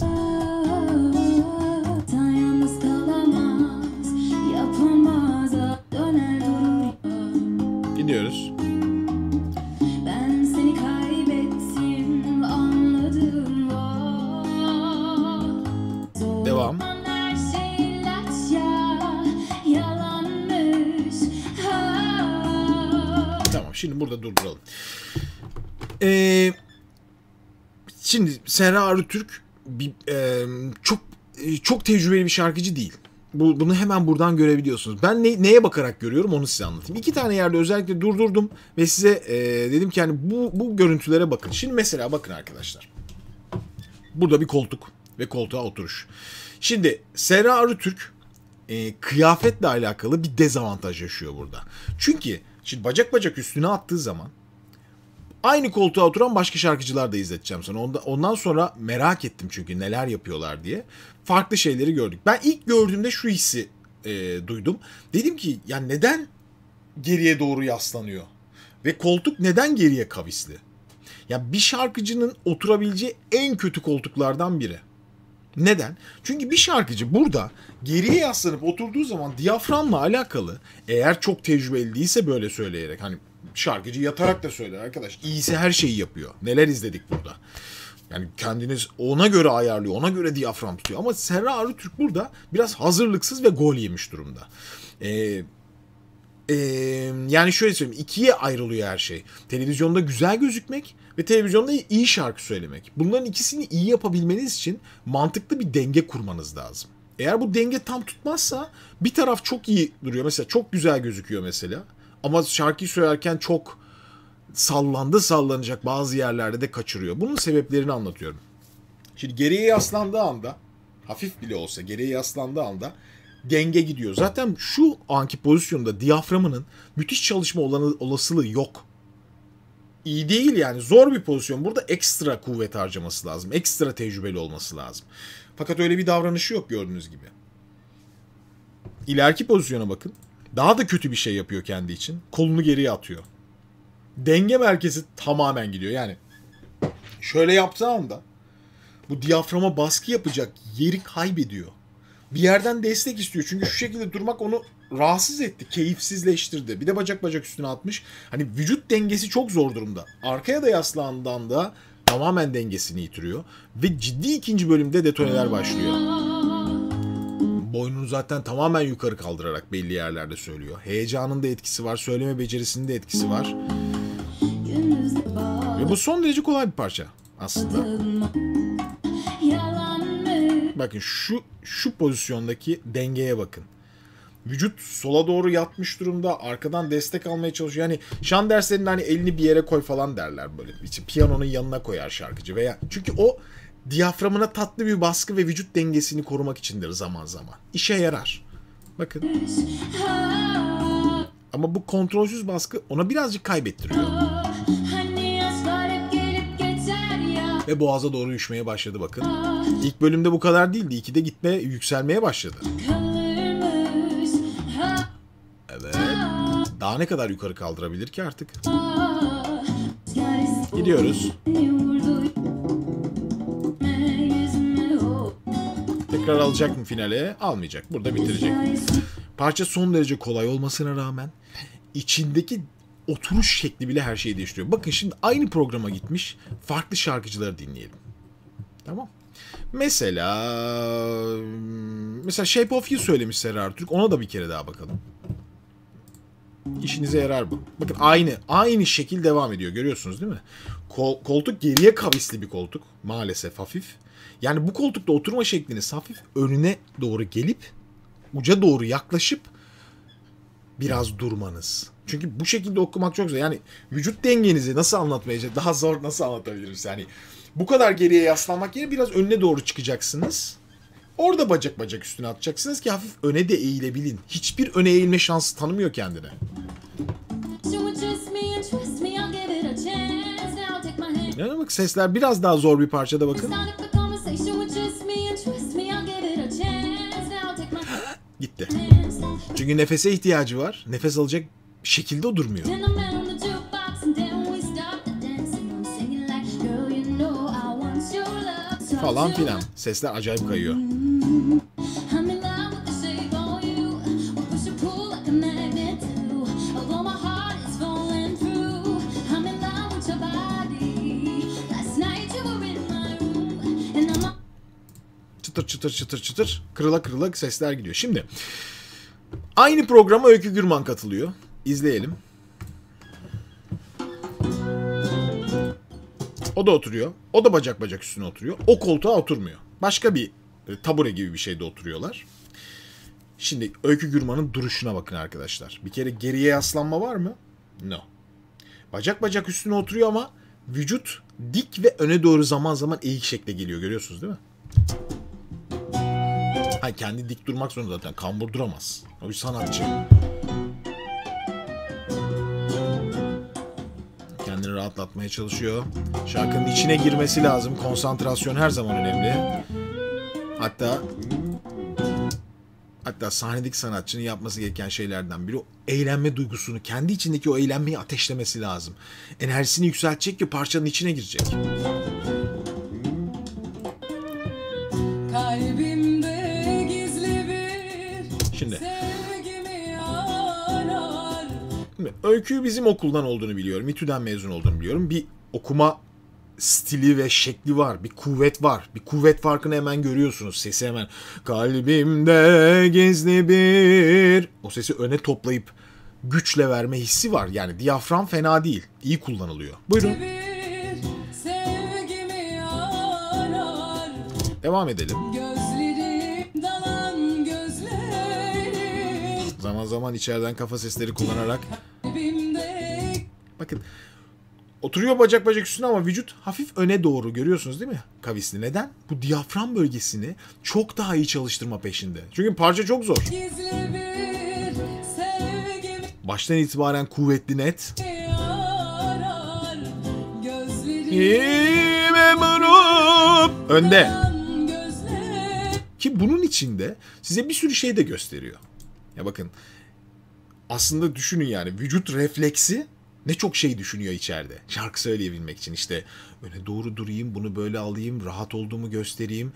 Gidiyoruz. Ben seni kaybettim, anladım. Devam. Tamam, şimdi burada durduralım. Ee, şimdi Serra Arıtürk bir, e, çok çok tecrübeli bir şarkıcı değil. Bu, bunu hemen buradan görebiliyorsunuz. Ben ne, neye bakarak görüyorum onu size anlatayım. İki tane yerde özellikle durdurdum ve size e, dedim ki yani bu, bu görüntülere bakın. Şimdi mesela bakın arkadaşlar. Burada bir koltuk ve koltuğa oturuş. Şimdi Serra Arıtürk e, kıyafetle alakalı bir dezavantaj yaşıyor burada. Çünkü şimdi bacak bacak üstüne attığı zaman aynı koltuğa oturan başka şarkıcılar da izleteceğim sana. Ondan sonra merak ettim çünkü neler yapıyorlar diye. Farklı şeyleri gördük. Ben ilk gördüğümde şu hissi e, duydum. Dedim ki ya neden geriye doğru yaslanıyor? Ve koltuk neden geriye kavisli? Ya bir şarkıcının oturabileceği en kötü koltuklardan biri. Neden? Çünkü bir şarkıcı burada geriye yaslanıp oturduğu zaman diyaframla alakalı, eğer çok tecrübeli değilse böyle söyleyerek, hani şarkıcı yatarak da söyler arkadaş, İyisi her şeyi yapıyor. Neler izledik burada. Yani kendiniz ona göre ayarlıyor, ona göre diyafram tutuyor. Ama Serra Arıtürk burada biraz hazırlıksız ve gol yemiş durumda. Ee, e, yani şöyle söyleyeyim, ikiye ayrılıyor her şey. Televizyonda güzel gözükmek ve televizyonda iyi şarkı söylemek. Bunların ikisini iyi yapabilmeniz için mantıklı bir denge kurmanız lazım. Eğer bu denge tam tutmazsa bir taraf çok iyi duruyor. Mesela çok güzel gözüküyor mesela. Ama şarkıyı söylerken çok sallandı, sallanacak bazı yerlerde de kaçırıyor. Bunun sebeplerini anlatıyorum. Şimdi geriye yaslandığı anda, hafif bile olsa geriye yaslandığı anda denge gidiyor. Zaten şu anki pozisyonda diyaframının müthiş çalışma olasılığı yok. İyi değil yani, zor bir pozisyon. Burada ekstra kuvvet harcaması lazım. Ekstra tecrübeli olması lazım. Fakat öyle bir davranışı yok gördüğünüz gibi. İleriki pozisyona bakın. Daha da kötü bir şey yapıyor kendi için. Kolunu geriye atıyor. Denge merkezi tamamen gidiyor. Yani Şöyle yaptığı anda bu diyaframa baskı yapacak yeri kaybediyor. Bir yerden destek istiyor. Çünkü şu şekilde durmak onu rahatsız etti. Keyifsizleştirdi. Bir de bacak bacak üstüne atmış. Hani vücut dengesi çok zor durumda. Arkaya da yaslandığında da tamamen dengesini yitiriyor. Ve ciddi ikinci bölümde detoneler başlıyor. Boynunu zaten tamamen yukarı kaldırarak belli yerlerde söylüyor. Heyecanın da etkisi var. Söyleme becerisinin de etkisi var. Ve bu son derece kolay bir parça aslında. Bakın şu şu pozisyondaki dengeye bakın. Vücut sola doğru yatmış durumda. Arkadan destek almaya çalışıyor. Yani şan derslerinde hani elini bir yere koy falan derler böyle. İşte piyanonun yanına koyar şarkıcı veya çünkü o diyaframına tatlı bir baskı ve vücut dengesini korumak içindir zaman zaman. İşe yarar. Bakın. Ama bu kontrolsüz baskı ona birazcık kaybettiriyor. Ve boğaza doğru düşmeye başladı bakın. İlk bölümde bu kadar değildi. İkide gitme, yükselmeye başladı. Evet. Daha ne kadar yukarı kaldırabilir ki artık? Gidiyoruz. Tekrar alacak mı finale? Almayacak. Burada bitirecek. Parça son derece kolay olmasına rağmen içindeki oturuş şekli bile her şeyi değiştiriyor. Bakın şimdi aynı programa gitmiş farklı şarkıcıları dinleyelim. Tamam. Mesela mesela Shape of You söylemiş Serra Arıtürk. Ona da bir kere daha bakalım. İşinize yarar bu. Bakın aynı aynı şekil devam ediyor. Görüyorsunuz değil mi? Kol, koltuk geriye kavisli bir koltuk. Maalesef hafif. Yani bu koltukta oturma şekliniz hafif önüne doğru gelip uca doğru yaklaşıp biraz durmanız. Çünkü bu şekilde okumak çok zor. Yani vücut dengenizi nasıl anlatmayacağız? Daha zor nasıl anlatabiliriz? Yani bu kadar geriye yaslanmak yerine biraz önüne doğru çıkacaksınız. Orada bacak bacak üstüne atacaksınız ki hafif öne de eğilebilin. Hiçbir öne eğilme şansı tanımıyor kendine. Yani bak sesler biraz daha zor bir parçada bakın. Gitti. Çünkü nefese ihtiyacı var. Nefes alacak şekilde durmuyor. Falan filan. Sesler acayip kayıyor. Çıtır çıtır çıtır çıtır kırıla kırıla sesler gidiyor. Şimdi aynı programa Öykü Gürman katılıyor. İzleyelim. O da oturuyor. O da bacak bacak üstüne oturuyor. O koltuğa oturmuyor. Başka bir tabure gibi bir şeyde oturuyorlar. Şimdi Öykü Gürman'ın duruşuna bakın arkadaşlar. Bir kere geriye yaslanma var mı? No. Bacak bacak üstüne oturuyor ama vücut dik ve öne doğru zaman zaman eğik şekle geliyor. Görüyorsunuz değil mi? Ha, kendi dik durmak zorunda zaten. Kambur duramaz. O bir sanatçı. Kendini rahatlatmaya çalışıyor. Şarkının içine girmesi lazım. Konsantrasyon her zaman önemli. Hatta hatta sahnedeki sanatçının yapması gereken şeylerden biri o eğlenme duygusunu, kendi içindeki o eğlenmeyi ateşlemesi lazım. Enerjisini yükseltecek ki parçanın içine girecek. Kalbimde gizli bir şimdi Öykü bizim okuldan olduğunu biliyorum. İTÜ'den mezun olduğunu biliyorum. Bir okuma stili ve şekli var. Bir kuvvet var. Bir kuvvet farkını hemen görüyorsunuz. Sesi hemen kalbimde gizli bir o sesi öne toplayıp güçle verme hissi var. Yani diyafram fena değil. İyi kullanılıyor. Buyurun. Devam edelim. Zaman zaman içeriden kafa sesleri kullanarak bakın oturuyor bacak bacak üstüne ama vücut hafif öne doğru görüyorsunuz değil mi kavisli? Neden? Bu diyafram bölgesini çok daha iyi çalıştırma peşinde. Çünkü parça çok zor. Baştan itibaren kuvvetli net. Önde. Ki bunun içinde size bir sürü şey de gösteriyor. Ya bakın aslında düşünün yani vücut refleksi ne çok şey düşünüyor içeride. Şarkı söyleyebilmek için işte öne doğru durayım, bunu böyle alayım, rahat olduğumu göstereyim,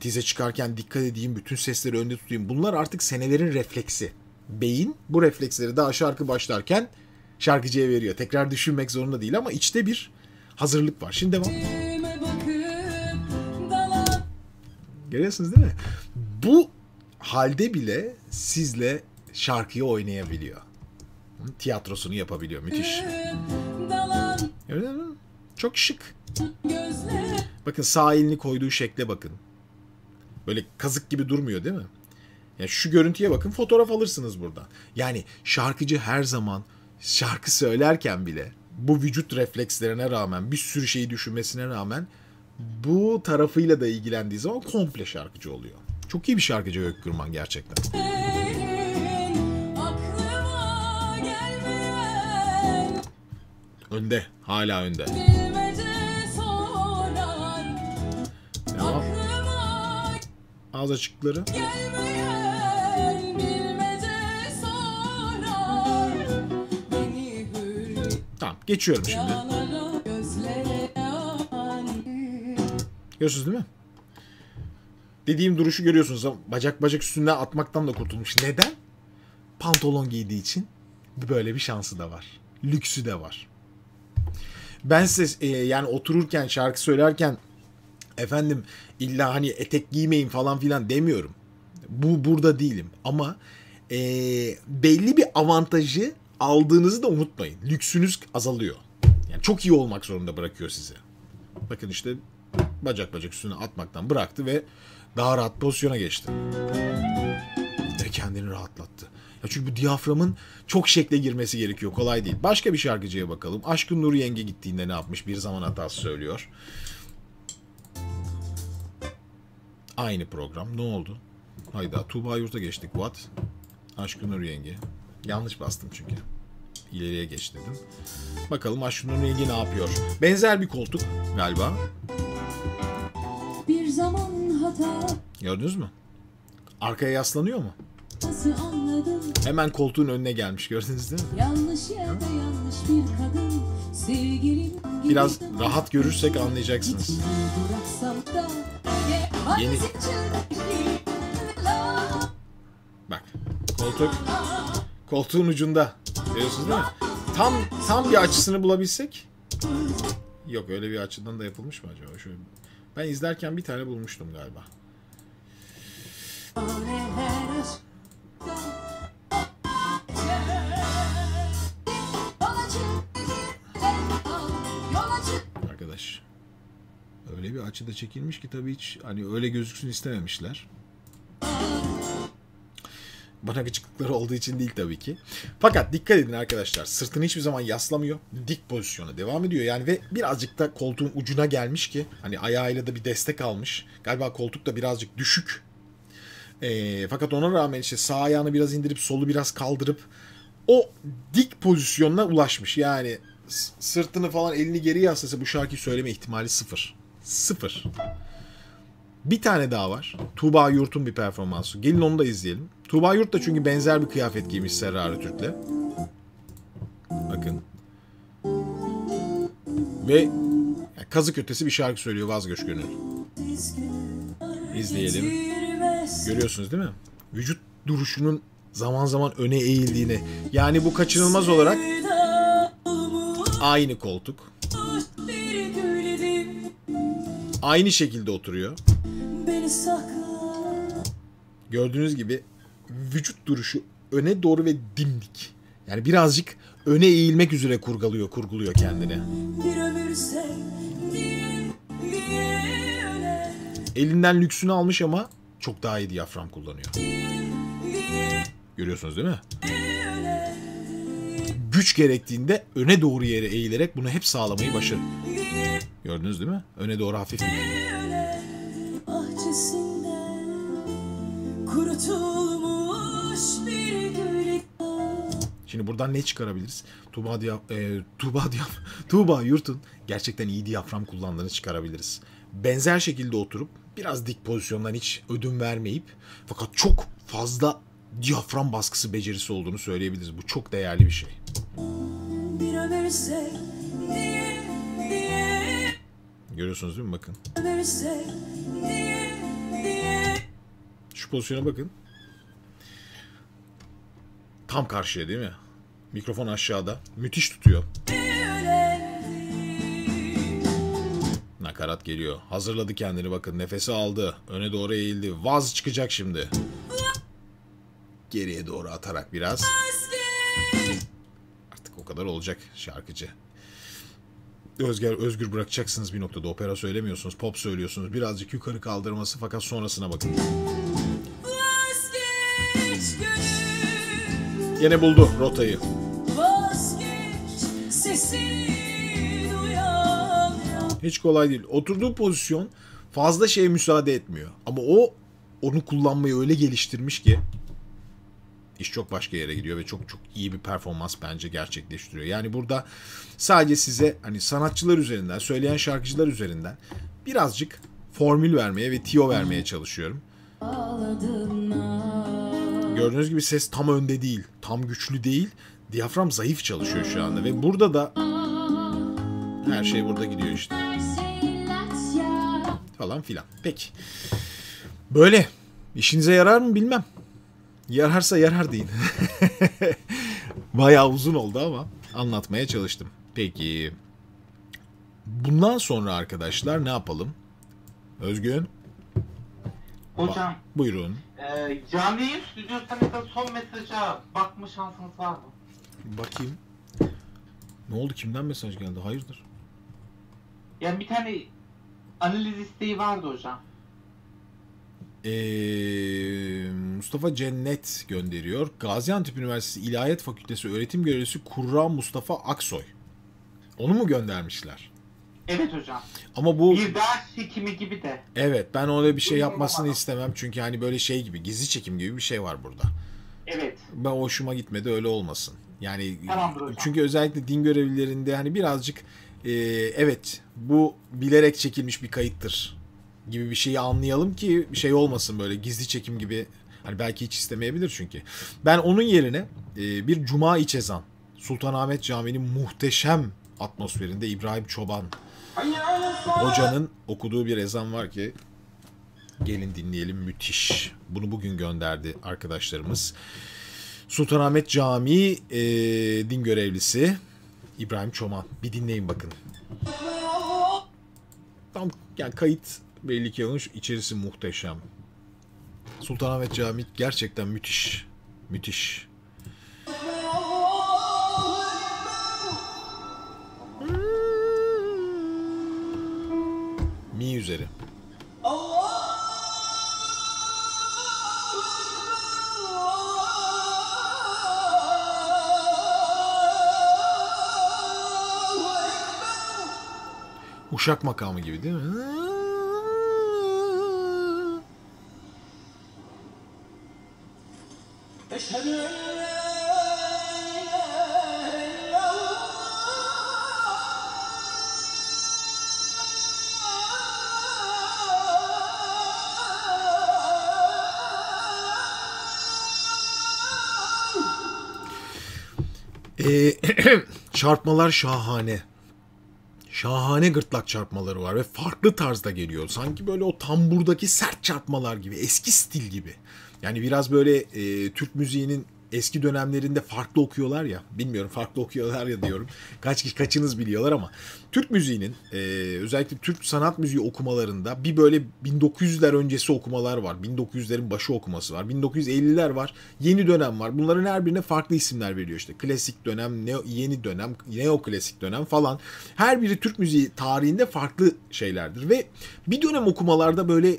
tize çıkarken dikkat edeyim, bütün sesleri önde tutayım. Bunlar artık senelerin refleksi. Beyin bu refleksleri daha şarkı başlarken şarkıcıya veriyor. Tekrar düşünmek zorunda değil ama içte bir hazırlık var. Şimdi devam. Görüyorsunuz değil mi? Bu halde bile sizle şarkıyı oynayabiliyor. Tiyatrosunu yapabiliyor. Müthiş. Öyle mi? Çok şık. Bakın sağ elini koyduğu şekle bakın. Böyle kazık gibi durmuyor değil mi? Yani şu görüntüye bakın, fotoğraf alırsınız buradan. Yani şarkıcı her zaman şarkı söylerken bile bu vücut reflekslerine rağmen, bir sürü şeyi düşünmesine rağmen bu tarafıyla da ilgilendiği zaman komple şarkıcı oluyor. Çok iyi bir şarkıcı Öykü Gürman gerçekten. Önde. Hala önde. Devam. Ağız açıkları. Tamam. Geçiyorum şimdi. Görüyorsunuz değil mi? Dediğim duruşu görüyorsunuz. Bacak bacak üstünden atmaktan da kurtulmuş. Neden? Pantolon giydiği için böyle bir şansı da var. Lüksü de var. Ben size e, yani otururken şarkı söylerken efendim illa hani etek giymeyin falan filan demiyorum. Bu burada değilim ama e, belli bir avantajı aldığınızı da unutmayın. Lüksünüz azalıyor. Yani çok iyi olmak zorunda bırakıyor sizi. Bakın işte bacak bacak üstüne atmaktan bıraktı ve daha rahat pozisyona geçti. Ve kendini rahatlattı. Ya çünkü bu diyaframın çok şekle girmesi gerekiyor. Kolay değil. Başka bir şarkıcıya bakalım. Aşkın Nur Yenge gittiğinde ne yapmış? Bir zaman hatası söylüyor. Aynı program. Ne oldu? Hayda. Tuğba Yurt'a geçtik. What? Aşkın Nur Yenge. Yanlış bastım çünkü. İleriye geç dedim. Bakalım Aşkın Nur Yenge ne yapıyor? Benzer bir koltuk galiba. Bir zaman hata. Gördünüz mü? Arkaya yaslanıyor mu? Hemen koltuğun önüne gelmiş, gördünüz değil mi? Yanlış yerde yanlış bir kadın, sevgilim. Biraz rahat görürsek anlayacaksınız. Yeni. Bak, koltuk koltuğun ucunda. Görüyorsunuz değil mi? Tam tam bir açısını bulabilsek. Yok, öyle bir açıdan da yapılmış mı acaba? Şöyle. Ben izlerken bir tane bulmuştum galiba. Arkadaş, öyle bir açıda çekilmiş ki tabii hiç hani öyle gözüksün istememişler. Bana gıcıklıkları olduğu için değil tabii ki. Fakat dikkat edin arkadaşlar, sırtını hiçbir zaman yaslamıyor. Dik pozisyona devam ediyor yani ve birazcık da koltuğun ucuna gelmiş ki hani ayağıyla da bir destek almış. Galiba koltuk da birazcık düşük. E, fakat ona rağmen işte sağ ayağını biraz indirip solu biraz kaldırıp o dik pozisyonuna ulaşmış. Yani sırtını falan elini geri yaslasa bu şarkıyı söyleme ihtimali sıfır. Sıfır. Bir tane daha var. Tuğba Yurt'un bir performansı. Gelin onu da izleyelim. Tuğba Yurt da çünkü benzer bir kıyafet giymiş Serra Arıtürk'le. Bakın. Ve kazık ötesi bir şarkı söylüyor, Vazgeç Gönül. İzleyelim. Görüyorsunuz değil mi? Vücut duruşunun zaman zaman öne eğildiğini. Yani bu kaçınılmaz olarak aynı koltuk. Aynı şekilde oturuyor. Gördüğünüz gibi vücut duruşu öne doğru ve dimdik. Yani birazcık öne eğilmek üzere kurgalıyor, kurguluyor kendini. Elinden lüksünü almış ama çok daha iyi diyafram kullanıyor. Görüyorsunuz değil mi? Güç gerektiğinde öne doğru yere eğilerek bunu hep sağlamayı başarıyor. Gördünüz değil mi? Öne doğru hafif. Şimdi buradan ne çıkarabiliriz? Tuğba Diyaf... E, Tuğba Diyaf... Tuğba Yurt'un gerçekten iyi diyafram kullandığını çıkarabiliriz. Benzer şekilde oturup biraz dik pozisyondan hiç ödün vermeyip fakat çok fazla diyafram baskısı becerisi olduğunu söyleyebiliriz. Bu çok değerli bir şey. bir ömür sev diye diye. Görüyorsunuz değil mi? Bakın. Ömür sev diye diye. Şu pozisyona bakın. Tam karşıya değil mi? Mikrofon aşağıda. Müthiş tutuyor. Nakarat geliyor. Hazırladı kendini bakın. Nefesi aldı. Öne doğru eğildi. Vaz çıkacak şimdi. Geriye doğru atarak biraz. Artık o kadar olacak şarkıcı. Özgür, özgür bırakacaksınız bir noktada. Opera söylemiyorsunuz. Pop söylüyorsunuz. Birazcık yukarı kaldırması, fakat sonrasına bakın. Yine buldu rotayı. Hiç kolay değil. Oturduğu pozisyon fazla şeye müsaade etmiyor. Ama o onu kullanmayı öyle geliştirmiş ki iş çok başka yere gidiyor ve çok çok iyi bir performans bence gerçekleştiriyor. Yani burada sadece size hani sanatçılar üzerinden, söyleyen şarkıcılar üzerinden birazcık formül vermeye ve tiyo vermeye çalışıyorum. Gördüğünüz gibi ses tam önde değil, tam güçlü değil. Diyafram zayıf çalışıyor şu anda ve burada da her şey burada gidiyor işte. Falan filan. Peki. Böyle. İşinize yarar mı bilmem. Yararsa yarar deyin. Bayağı uzun oldu ama anlatmaya çalıştım. Peki. Bundan sonra arkadaşlar ne yapalım? Özgün. Hocam. Ba buyurun. E, canlı yayın stüdyosundan son mesaja bakma şansınız var mı? Bakayım. Ne oldu? Kimden mesaj geldi? Hayırdır? Yani bir tane analiz isteği vardı hocam. Ee, Mustafa Cennet gönderiyor. Gaziantep Üniversitesi İlahiyat Fakültesi öğretim görevlisi Kurra Mustafa Aksoy. Onu mu göndermişler? Evet hocam. Ama bu bir ders çekimi gibi de. Evet, ben öyle bir şey yapmasını istemem. Çünkü hani böyle şey gibi, gizli çekim gibi bir şey var burada. Evet. Ben hoşuma gitmedi, öyle olmasın. Yani çünkü özellikle din görevlilerinde hani birazcık e, evet bu bilerek çekilmiş bir kayıttır gibi bir şeyi anlayalım ki şey olmasın, böyle gizli çekim gibi. Hani belki hiç istemeyebilir çünkü. Ben onun yerine e, bir cuma iç ezan, Sultanahmet Camii'nin muhteşem atmosferinde İbrahim Çoban hocanın okuduğu bir ezan var ki gelin dinleyelim, müthiş. Bunu bugün gönderdi arkadaşlarımız. Sultanahmet Camii e, din görevlisi İbrahim Çoban. Bir dinleyin bakın. Tam yani kayıt belli ki alınmış. İçerisi muhteşem. Sultanahmet Camii gerçekten müthiş. Müthiş. Mi üzeri. Uşak makamı gibi değil mi? Ee, çarpmalar şahane. Şahane gırtlak çarpmaları var ve farklı tarzda geliyor. Sanki böyle o tamburdaki sert çarpmalar gibi, eski stil gibi. Yani biraz böyle e, Türk müziğinin eski dönemlerinde farklı okuyorlar ya. Bilmiyorum, farklı okuyorlar ya diyorum. Kaç kişi, kaçınız biliyorlar ama. Türk müziğinin e, özellikle Türk sanat müziği okumalarında bir böyle bin dokuz yüzler öncesi okumalar var. bin dokuz yüzlerin başı okuması var. bin dokuz yüz elliler var. Yeni dönem var. Bunların her birine farklı isimler veriyor işte. Klasik dönem, neo, yeni dönem, neoklasik dönem falan. Her biri Türk müziği tarihinde farklı şeylerdir. Ve bir dönem okumalarda böyle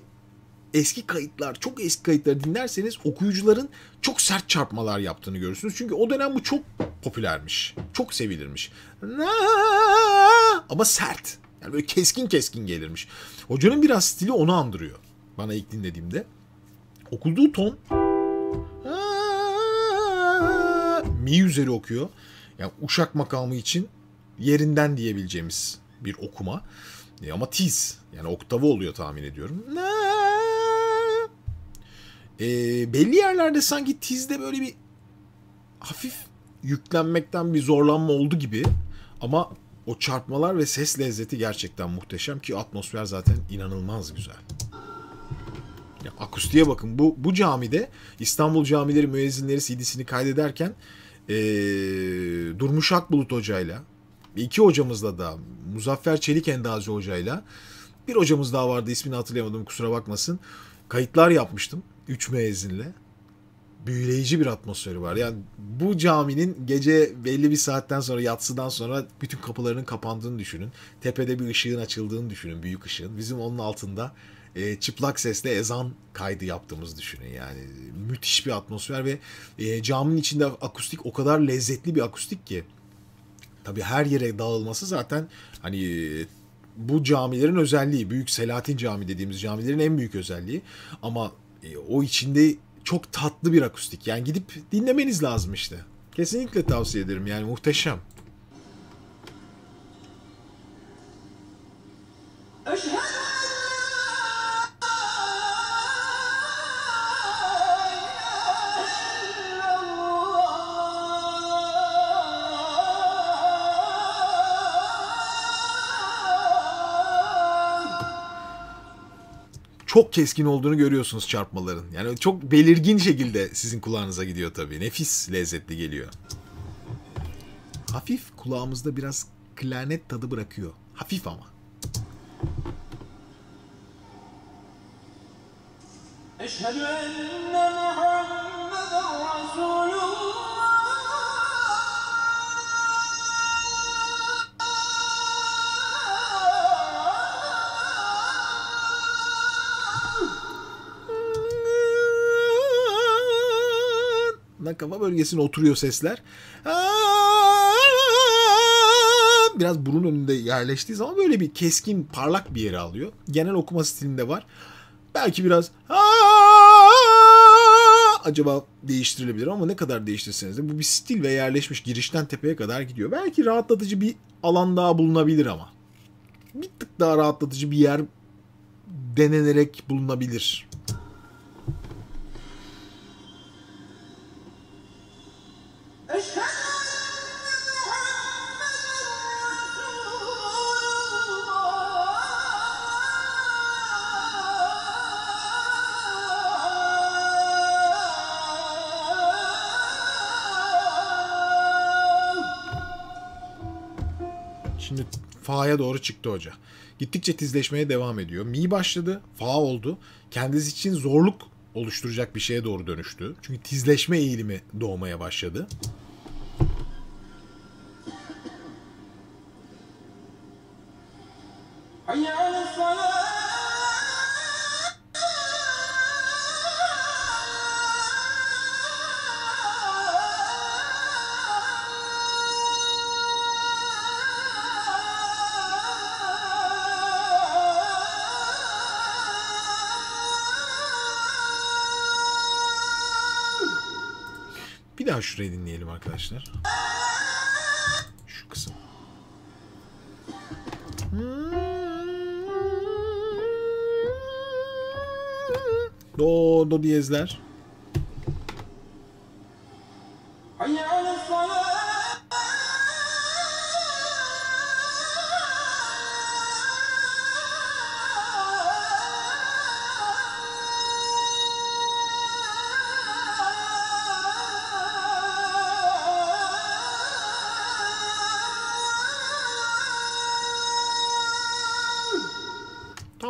eski kayıtlar, çok eski kayıtları dinlerseniz okuyucuların çok sert çarpmalar yaptığını görürsünüz. Çünkü o dönem bu çok popülermiş. Çok sevilirmiş. Ama sert. Yani böyle keskin keskin gelirmiş. Hocanın biraz stili onu andırıyor. Bana ilk dinlediğimde. Okuduğu ton mi üzeri okuyor. Yani Uşak makamı için yerinden diyebileceğimiz bir okuma. Ama tiz. Yani oktavı oluyor tahmin ediyorum. E, belli yerlerde sanki tizde böyle bir hafif yüklenmekten bir zorlanma oldu gibi. Ama o çarpmalar ve ses lezzeti gerçekten muhteşem ki atmosfer zaten inanılmaz güzel. Ya, akustiğe bakın. Bu, bu camide İstanbul Camileri Müezzinleri C D'sini kaydederken ee, Durmuş Akbulut Hoca'yla, iki hocamızla da, Muzaffer Çelik Endazi Hoca'yla, bir hocamız daha vardı, ismini hatırlayamadım kusura bakmasın, kayıtlar yapmıştım üç müezzinle. Büyüleyici bir atmosferi var. Yani bu caminin gece belli bir saatten sonra, yatsıdan sonra bütün kapılarının kapandığını düşünün. Tepede bir ışığın açıldığını düşünün, büyük ışığın. Bizim onun altında e, çıplak sesle ezan kaydı yaptığımızı düşünün. Yani müthiş bir atmosfer ve e, caminin içinde akustik o kadar lezzetli bir akustik ki. Tabii her yere dağılması zaten hani bu camilerin özelliği. Büyük Selahattin Camii dediğimiz camilerin en büyük özelliği. Ama e, o içinde çok tatlı bir akustik. Yani gidip dinlemeniz lazım işte. Kesinlikle tavsiye ederim. Yani muhteşem. Çok keskin olduğunu görüyorsunuz çarpmaların. Yani çok belirgin şekilde sizin kulağınıza gidiyor tabii. Nefis, lezzetli geliyor. Hafif kulağımızda biraz klarnet tadı bırakıyor. Hafif ama. Kafa bölgesine oturuyor sesler. Biraz burun önünde yerleştiği zaman böyle bir keskin, parlak bir yeri alıyor. Genel okuma stilinde var. Belki biraz acaba değiştirilebilir ama ne kadar değiştirseniz de bu bir stil ve yerleşmiş, girişten tepeye kadar gidiyor. Belki rahatlatıcı bir alan daha bulunabilir ama. Bir tık daha rahatlatıcı bir yer denenerek bulunabilir. Şimdi fa'ya doğru çıktı hoca. Gittikçe tizleşmeye devam ediyor. Mi başladı, fa oldu. Kendisi için zorluk oluşturacak bir şeye doğru dönüştü. Çünkü tizleşme eğilimi doğmaya başladı. Bir daha şurayı dinleyelim arkadaşlar. Şu kısım. Do, do diyezler.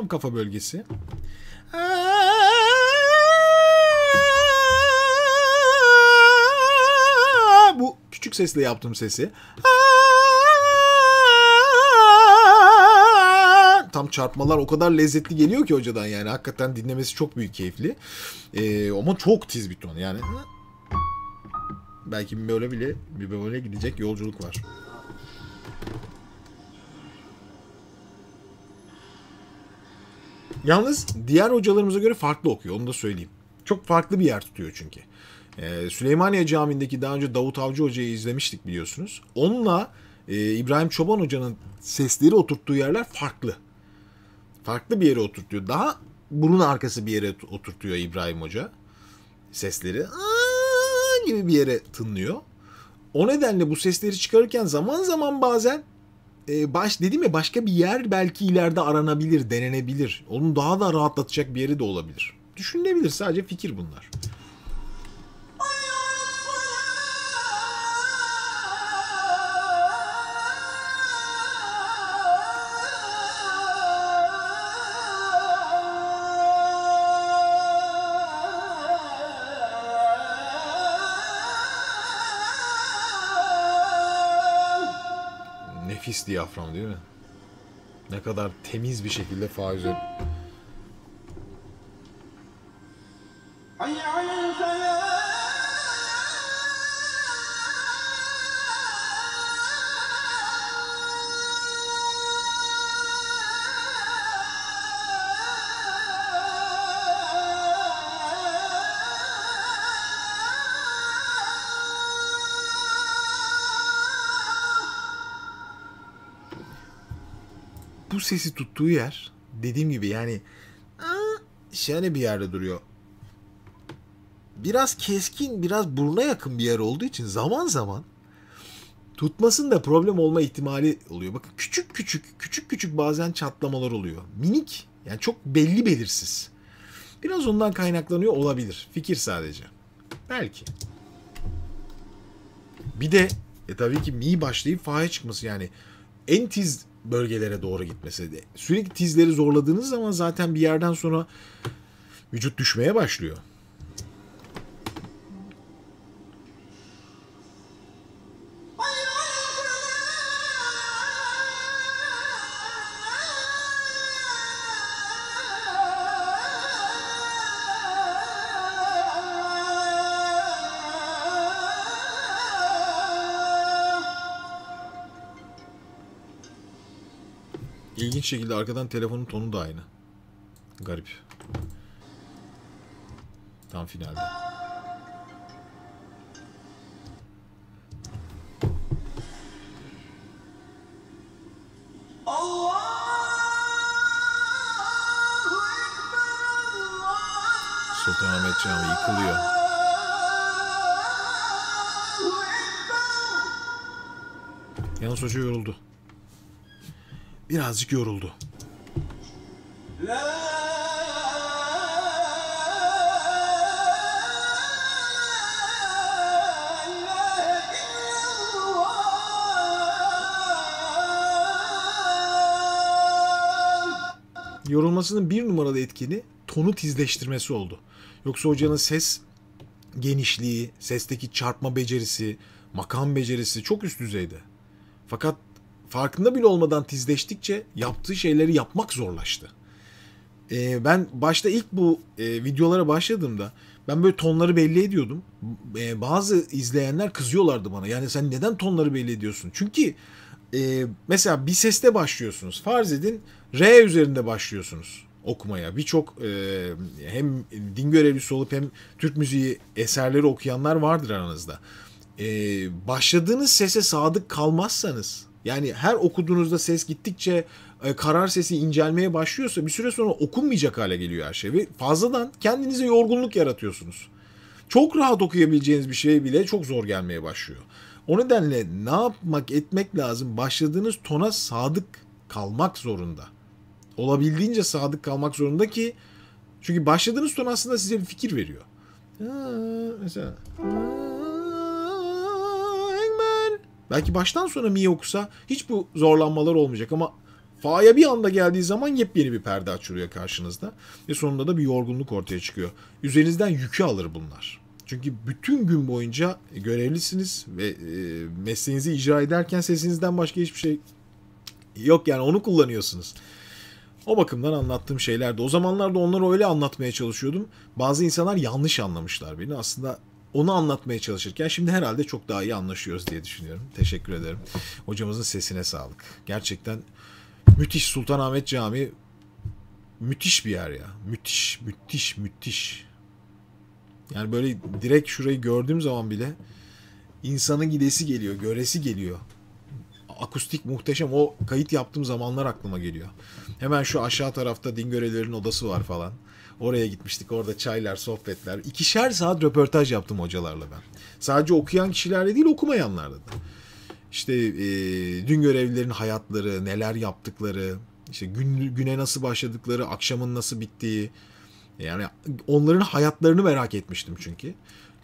Kafa bölgesi. Bu küçük sesle yaptığım sesi. Tam çarpmalar o kadar lezzetli geliyor ki hocadan, yani hakikaten dinlemesi çok büyük keyifli. Ee, ama çok tiz bir ton yani. Belki bir böyle bile bir böyle gidecek yolculuk var. Yalnız diğer hocalarımıza göre farklı okuyor, onu da söyleyeyim. Çok farklı bir yer tutuyor çünkü. Ee, Süleymaniye Camii'ndeki daha önce Davut Avcı Hoca'yı izlemiştik biliyorsunuz. Onunla e, İbrahim Çoban Hoca'nın sesleri oturttuğu yerler farklı. Farklı bir yere oturtuyor. Daha burun arkası bir yere oturtuyor İbrahim Hoca. Sesleri aa gibi bir yere tınlıyor. O nedenle bu sesleri çıkarırken zaman zaman bazen e, baş dedim ya, başka bir yer belki ileride aranabilir, denenebilir. Onun daha da rahatlatacak bir yeri de olabilir. Düşünülebilir, sadece fikir bunlar. Nefis diyafram değil mi? Ne kadar temiz bir şekilde fa üzeri. Bu sesi tuttuğu yer dediğim gibi yani şahane bir yerde duruyor. Biraz keskin, biraz buruna yakın bir yer olduğu için zaman zaman tutmasında problem olma ihtimali oluyor. Bakın küçük küçük küçük küçük bazen çatlamalar oluyor. Minik, yani çok belli belirsiz. Biraz ondan kaynaklanıyor olabilir. Fikir sadece. Belki. Bir de e, tabii ki mi başlayıp fa'ya çıkması, yani en tiz bölgelere doğru gitmesi de. Sürekli tizleri zorladığınız zaman zaten bir yerden sonra vücut düşmeye başlıyor. İlginç şekilde arkadan telefonun tonu da aynı. Garip. Tam finalde. Sultanahmet Camii yıkılıyor. Yalnız hoca yoruldu. Birazcık yoruldu. Yorulmasının bir numaralı etkeni tonu tizleştirmesi oldu. Yoksa hocanın ses genişliği, sesteki çarpma becerisi, makam becerisi çok üst düzeyde. Fakat farkında bile olmadan tizleştikçe yaptığı şeyleri yapmak zorlaştı. Ee, ben başta ilk bu e, videolara başladığımda ben böyle tonları belli ediyordum. Ee, bazı izleyenler kızıyorlardı bana. Yani sen neden tonları belli ediyorsun? Çünkü e, mesela bir seste başlıyorsunuz. Farz edin R üzerinde başlıyorsunuz okumaya. Birçok e, hem din görevlisi olup hem Türk müziği eserleri okuyanlar vardır aranızda. E, başladığınız sese sadık kalmazsanız, yani her okuduğunuzda ses gittikçe karar sesi incelmeye başlıyorsa bir süre sonra okunmayacak hale geliyor her şey. Ve fazladan kendinize yorgunluk yaratıyorsunuz. Çok rahat okuyabileceğiniz bir şey bile çok zor gelmeye başlıyor. O nedenle ne yapmak etmek lazım? Başladığınız tona sadık kalmak zorunda. Olabildiğince sadık kalmak zorunda ki, çünkü başladığınız ton aslında size bir fikir veriyor. Mesela... Belki baştan sonra mi'ye okusa hiç bu zorlanmalar olmayacak ama fa'ya bir anda geldiği zaman yepyeni bir perde açılıyor karşınızda. Ve sonunda da bir yorgunluk ortaya çıkıyor. Üzerinizden yükü alır bunlar. Çünkü bütün gün boyunca görevlisiniz ve mesleğinizi icra ederken sesinizden başka hiçbir şey yok, yani onu kullanıyorsunuz. O bakımdan anlattığım şeyler de o zamanlarda onları öyle anlatmaya çalışıyordum. Bazı insanlar yanlış anlamışlar beni aslında. Onu anlatmaya çalışırken şimdi herhalde çok daha iyi anlaşıyoruz diye düşünüyorum. Teşekkür ederim. Hocamızın sesine sağlık. Gerçekten müthiş. Sultanahmet Camii müthiş bir yer ya. Müthiş, müthiş, müthiş. Yani böyle direkt şurayı gördüğüm zaman bile insanın gidesi geliyor, göresi geliyor. akustik muhteşem. O kayıt yaptığım zamanlar aklıma geliyor. Hemen şu aşağı tarafta Dingörelerin odası var falan. Oraya gitmiştik. Orada çaylar, sohbetler. İkişer saat röportaj yaptım hocalarla ben. Sadece okuyan kişilerle değil, okumayanlarla da. İşte e, Dingörevlilerin hayatları, neler yaptıkları, işte gün, güne nasıl başladıkları, akşamın nasıl bittiği. Yani onların hayatlarını merak etmiştim çünkü.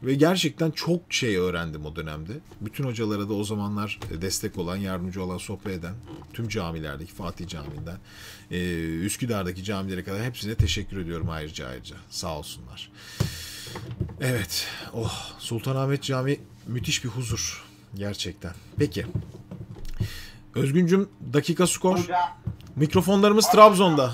Ve gerçekten çok şey öğrendim o dönemde. Bütün hocalara da o zamanlar destek olan, yardımcı olan, sohbet eden tüm camilerdeki, Fatih Camii'nden Üsküdar'daki camilere kadar hepsine teşekkür ediyorum ayrıca ayrıca. Sağ olsunlar. Evet. Oh, Sultanahmet Camii müthiş bir huzur. Gerçekten. Peki. Özgüncüm, dakika skor. Hoca. Mikrofonlarımız hoca. Trabzon'da.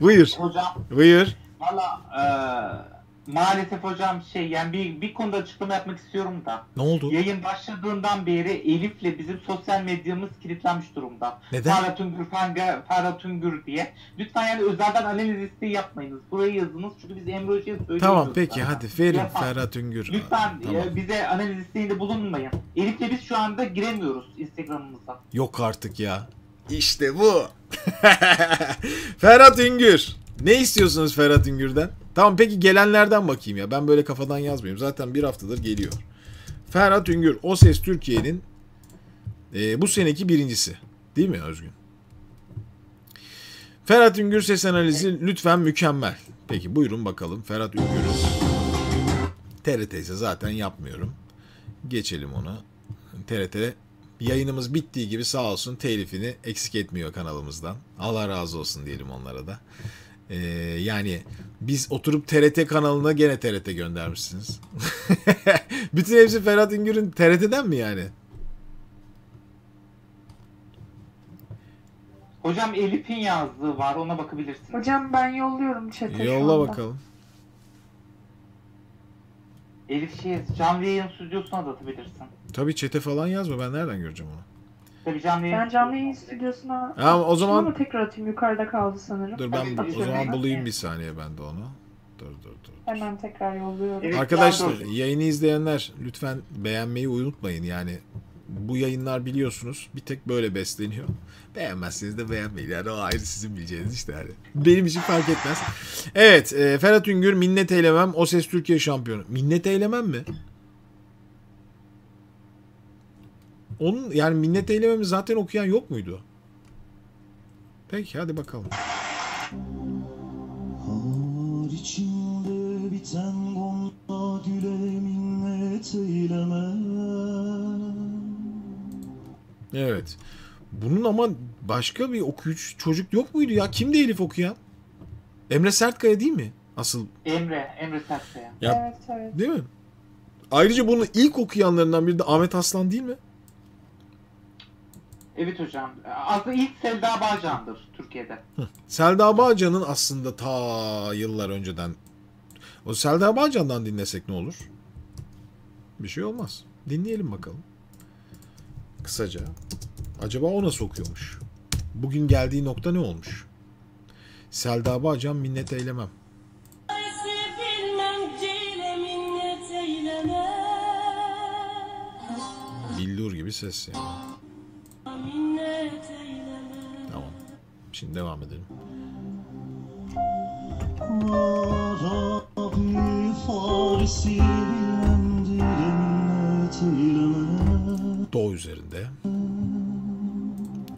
Buyur. Hocam. Buyur. Valla... E maalesef hocam şey yani bir, bir konuda açıklama yapmak istiyorum da. Ne oldu? Yayın başladığından beri Elif'le bizim sosyal medyamız kilitlenmiş durumda. Neden? Ferhat Üngür, Ferhat Üngür diye. Lütfen yani özelden analiz listeyi yapmayınız. Buraya yazınız çünkü biz Emre Hoca'ya söylüyoruz. Tamam peki zaten. Hadi verin Yapan. Ferhat Üngür. Lütfen tamam. Bize analiz listeğinde bulunmayın. Elif'le biz şu anda giremiyoruz Instagram'ımıza. Yok artık ya. İşte bu. Ferhat Üngür. Ne istiyorsunuz Ferhat Üngür'den? Tamam peki, gelenlerden bakayım ya. Ben böyle kafadan yazmayayım. Zaten bir haftadır geliyor. Ferhat Üngür, O Ses Türkiye'nin e, bu seneki birincisi. Değil mi Özgün? Ferhat Üngür ses analizi lütfen mükemmel. Peki buyurun bakalım. Ferhat Üngür'ü T R T ise zaten yapmıyorum. Geçelim ona. T R T yayınımız bittiği gibi sağ olsun telifini eksik etmiyor kanalımızdan. Allah razı olsun diyelim onlara da. Ee, yani biz oturup T R T kanalına gene T R T göndermişsiniz. Bütün hepsi Ferhat Üngür'ün T R T'den mi yani? Hocam Elif'in yazdığı var, ona bakabilirsin. Hocam ben yolluyorum chat'e. Yolla bakalım. Elif şey yaz, canlı yayın stüdyosuna da atabilirsin. Tabii chat'e falan yazma, ben nereden göreceğim onu? Tabii canlı yayın. Ben canlı yayın stüdyosuna ya, o zaman ama tekrar atayım, yukarıda kaldı sanırım. Dur ben o zaman bulayım bir saniye ben de onu. Dur dur dur. dur. Hemen tekrar yolluyorum. Evet, arkadaşlar yayını izleyenler lütfen beğenmeyi unutmayın. Yani bu yayınlar biliyorsunuz bir tek böyle besleniyor. Beğenmezseniz de beğenmeyin. Yani o ayrı, sizin bileceğiniz işte yani. Benim için fark etmez. Evet, e, Ferhat Üngür, minnet eylemem, O Ses Türkiye şampiyonu. Minnet eylemem mi? Onun yani minnet eylememiz zaten okuyan yok muydu? Peki hadi bakalım. Har içinde biten gonca güle minnet eylemem. Evet. Bunun ama başka bir okuyucu çocuk yok muydu ya? Kimdi Elif okuyan? Emre Sertkaya değil mi? Asıl Emre, Emre Sertkaya. Ya, evet, evet. Değil mi? Ayrıca bunun ilk okuyanlarından biri de Ahmet Aslan değil mi? Evet hocam. Aslında ilk Selda Bağcan'dır Türkiye'de. Hı. Selda Bağcan'ın aslında ta yıllar önceden. O Selda Bağcan'dan dinlesek ne olur? Bir şey olmaz. Dinleyelim bakalım. Kısaca. Acaba o nasıl okuyormuş? Bugün geldiği nokta ne olmuş? Selda Bağcan, minnet eylemem. Billur gibi ses yani. Tamam. Şimdi devam edelim. Do üzerinde.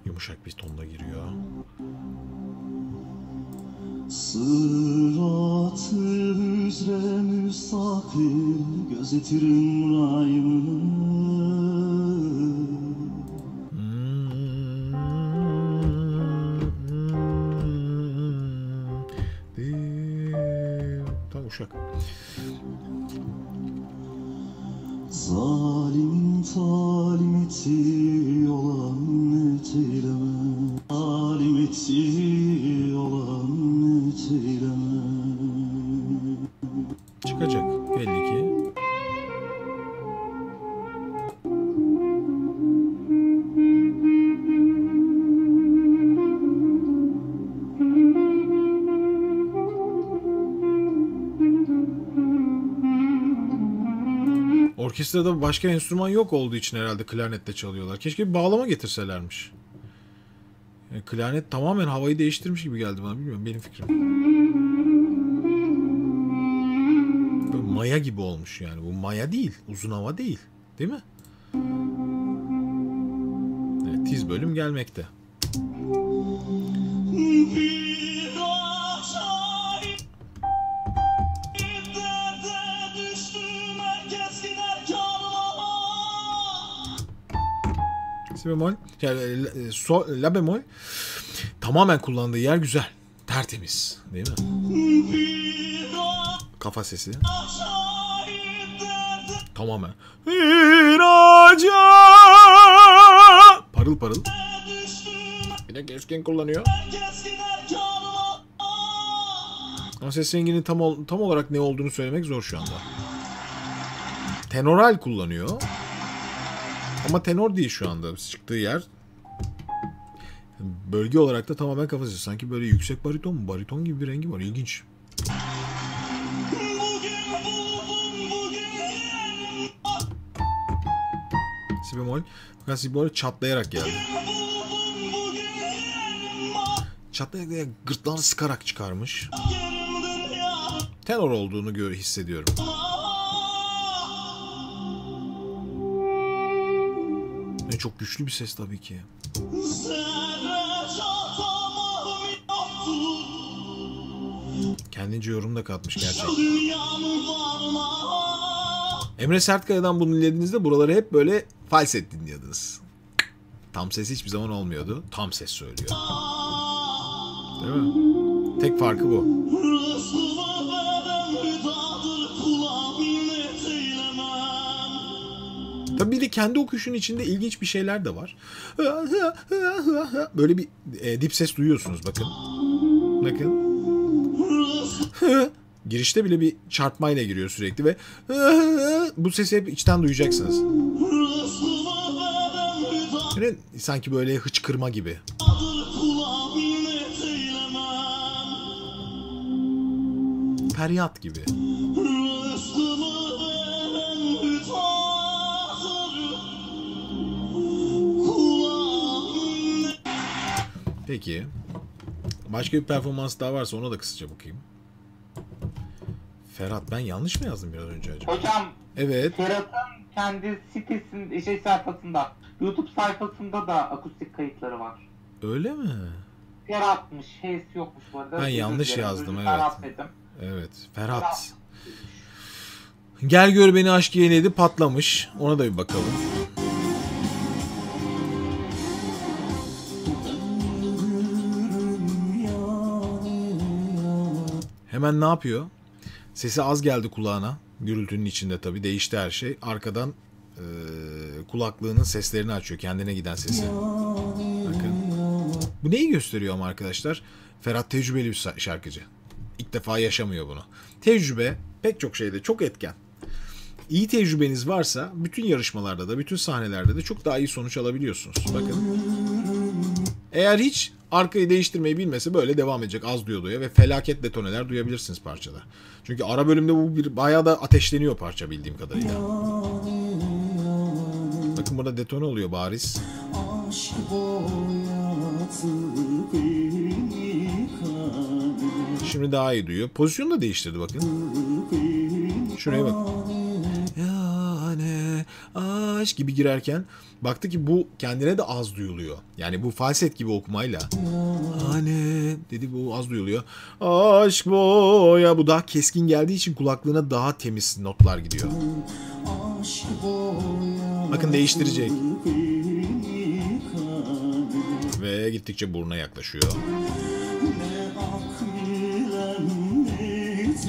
Yumuşak bir tonla giriyor. Sıratı üzere müstakil gözetirim rayımı. Uşak. Zalim talim etti olan eteyleme, talim etti olan eteyleme. Çıkacak belli ki. Orkestrada başka enstrüman yok olduğu için herhalde klarnetle çalıyorlar. Keşke bir bağlama getirselermiş. Yani klarnet tamamen havayı değiştirmiş gibi geldi bana. Bilmiyorum, benim fikrim. Böyle maya gibi olmuş yani. Bu maya değil. Uzun hava değil. Değil mi? Evet, tiz bölüm gelmekte. Si bemol, yani sol, la bemol tamamen kullandığı yer güzel, tertemiz, değil mi? Kafa sesi. Tamamen. Parıl parıl. Bir de keskin kullanıyor. Ama ses renginin tam, ol, tam olarak ne olduğunu söylemek zor şu anda. Tenoral kullanıyor. Ama tenor değil şu anda. Çıktığı yer bölge olarak da tamamen kafası. Sanki böyle yüksek bariton mu? Bariton gibi bir rengi var. İlginç. Si bemol. Fakat si bemol çatlayarak geldi. Çatlayarak da gırtlağını sıkarak çıkarmış. Tenor olduğunu hissediyorum. Çok güçlü bir ses tabii ki. Kendince yorum da katmış gerçekten. Emre Sertkaya'dan bunu dinlediğinizde buraları hep böyle falset dinliyordunuz. Tam ses hiçbir zaman olmuyordu. Tam ses söylüyor. Değil mi? Tek farkı bu. Tabii bir de kendi okuyuşun içinde ilginç bir şeyler de var. Böyle bir e, dip ses duyuyorsunuz bakın. Bakın. Girişte bile bir çarpmayla giriyor sürekli ve bu sesi hep içten duyacaksınız. Yani sanki böyle hıçkırma gibi. Feryat gibi. Peki. Başka bir performans daha varsa ona da kısaca bakayım. Ferhat, ben yanlış mı yazdım biraz önce acaba? Hocam. Evet. Ferhat'ın kendi sitesinde, şey sayfasında, YouTube sayfasında da akustik kayıtları var. Öyle mi? Ferhat'mış, şeysi yokmuş bu arada. Ben Özür yanlış diyorum. yazdım Özür evet. Evet. Ferhat. Ferhat. Gel gör beni aşk yeniledi patlamış. Ona da bir bakalım. Hemen ne yapıyor? Sesi az geldi kulağına. Gürültünün içinde tabii değişti her şey. Arkadan e, kulaklığının seslerini açıyor. Kendine giden sesi. Bakın. Bu neyi gösteriyor ama arkadaşlar? Ferhat tecrübeli bir şarkıcı. İlk defa yaşamıyor bunu. Tecrübe pek çok şeyde çok etken. İyi tecrübeniz varsa bütün yarışmalarda da, bütün sahnelerde de çok daha iyi sonuç alabiliyorsunuz. Bakın. Eğer hiç arkayı değiştirmeyi bilmese böyle devam edecek az duya duya ve felaket detoneler duyabilirsiniz parçada. Çünkü ara bölümde bu bir bayağı da ateşleniyor parça bildiğim kadarıyla. Bakın burada detone oluyor bariz. Şimdi daha iyi duyuyor. Pozisyonu da değiştirdi bakın. Şuraya bak. Yani aşk gibi girerken baktı ki bu kendine de az duyuluyor. Yani bu falset gibi okumayla hani dedi bu az duyuluyor. Aşk boya bu daha keskin geldiği için kulaklığına daha temiz notlar gidiyor. Bakın değiştirecek. Ve gittikçe buruna yaklaşıyor.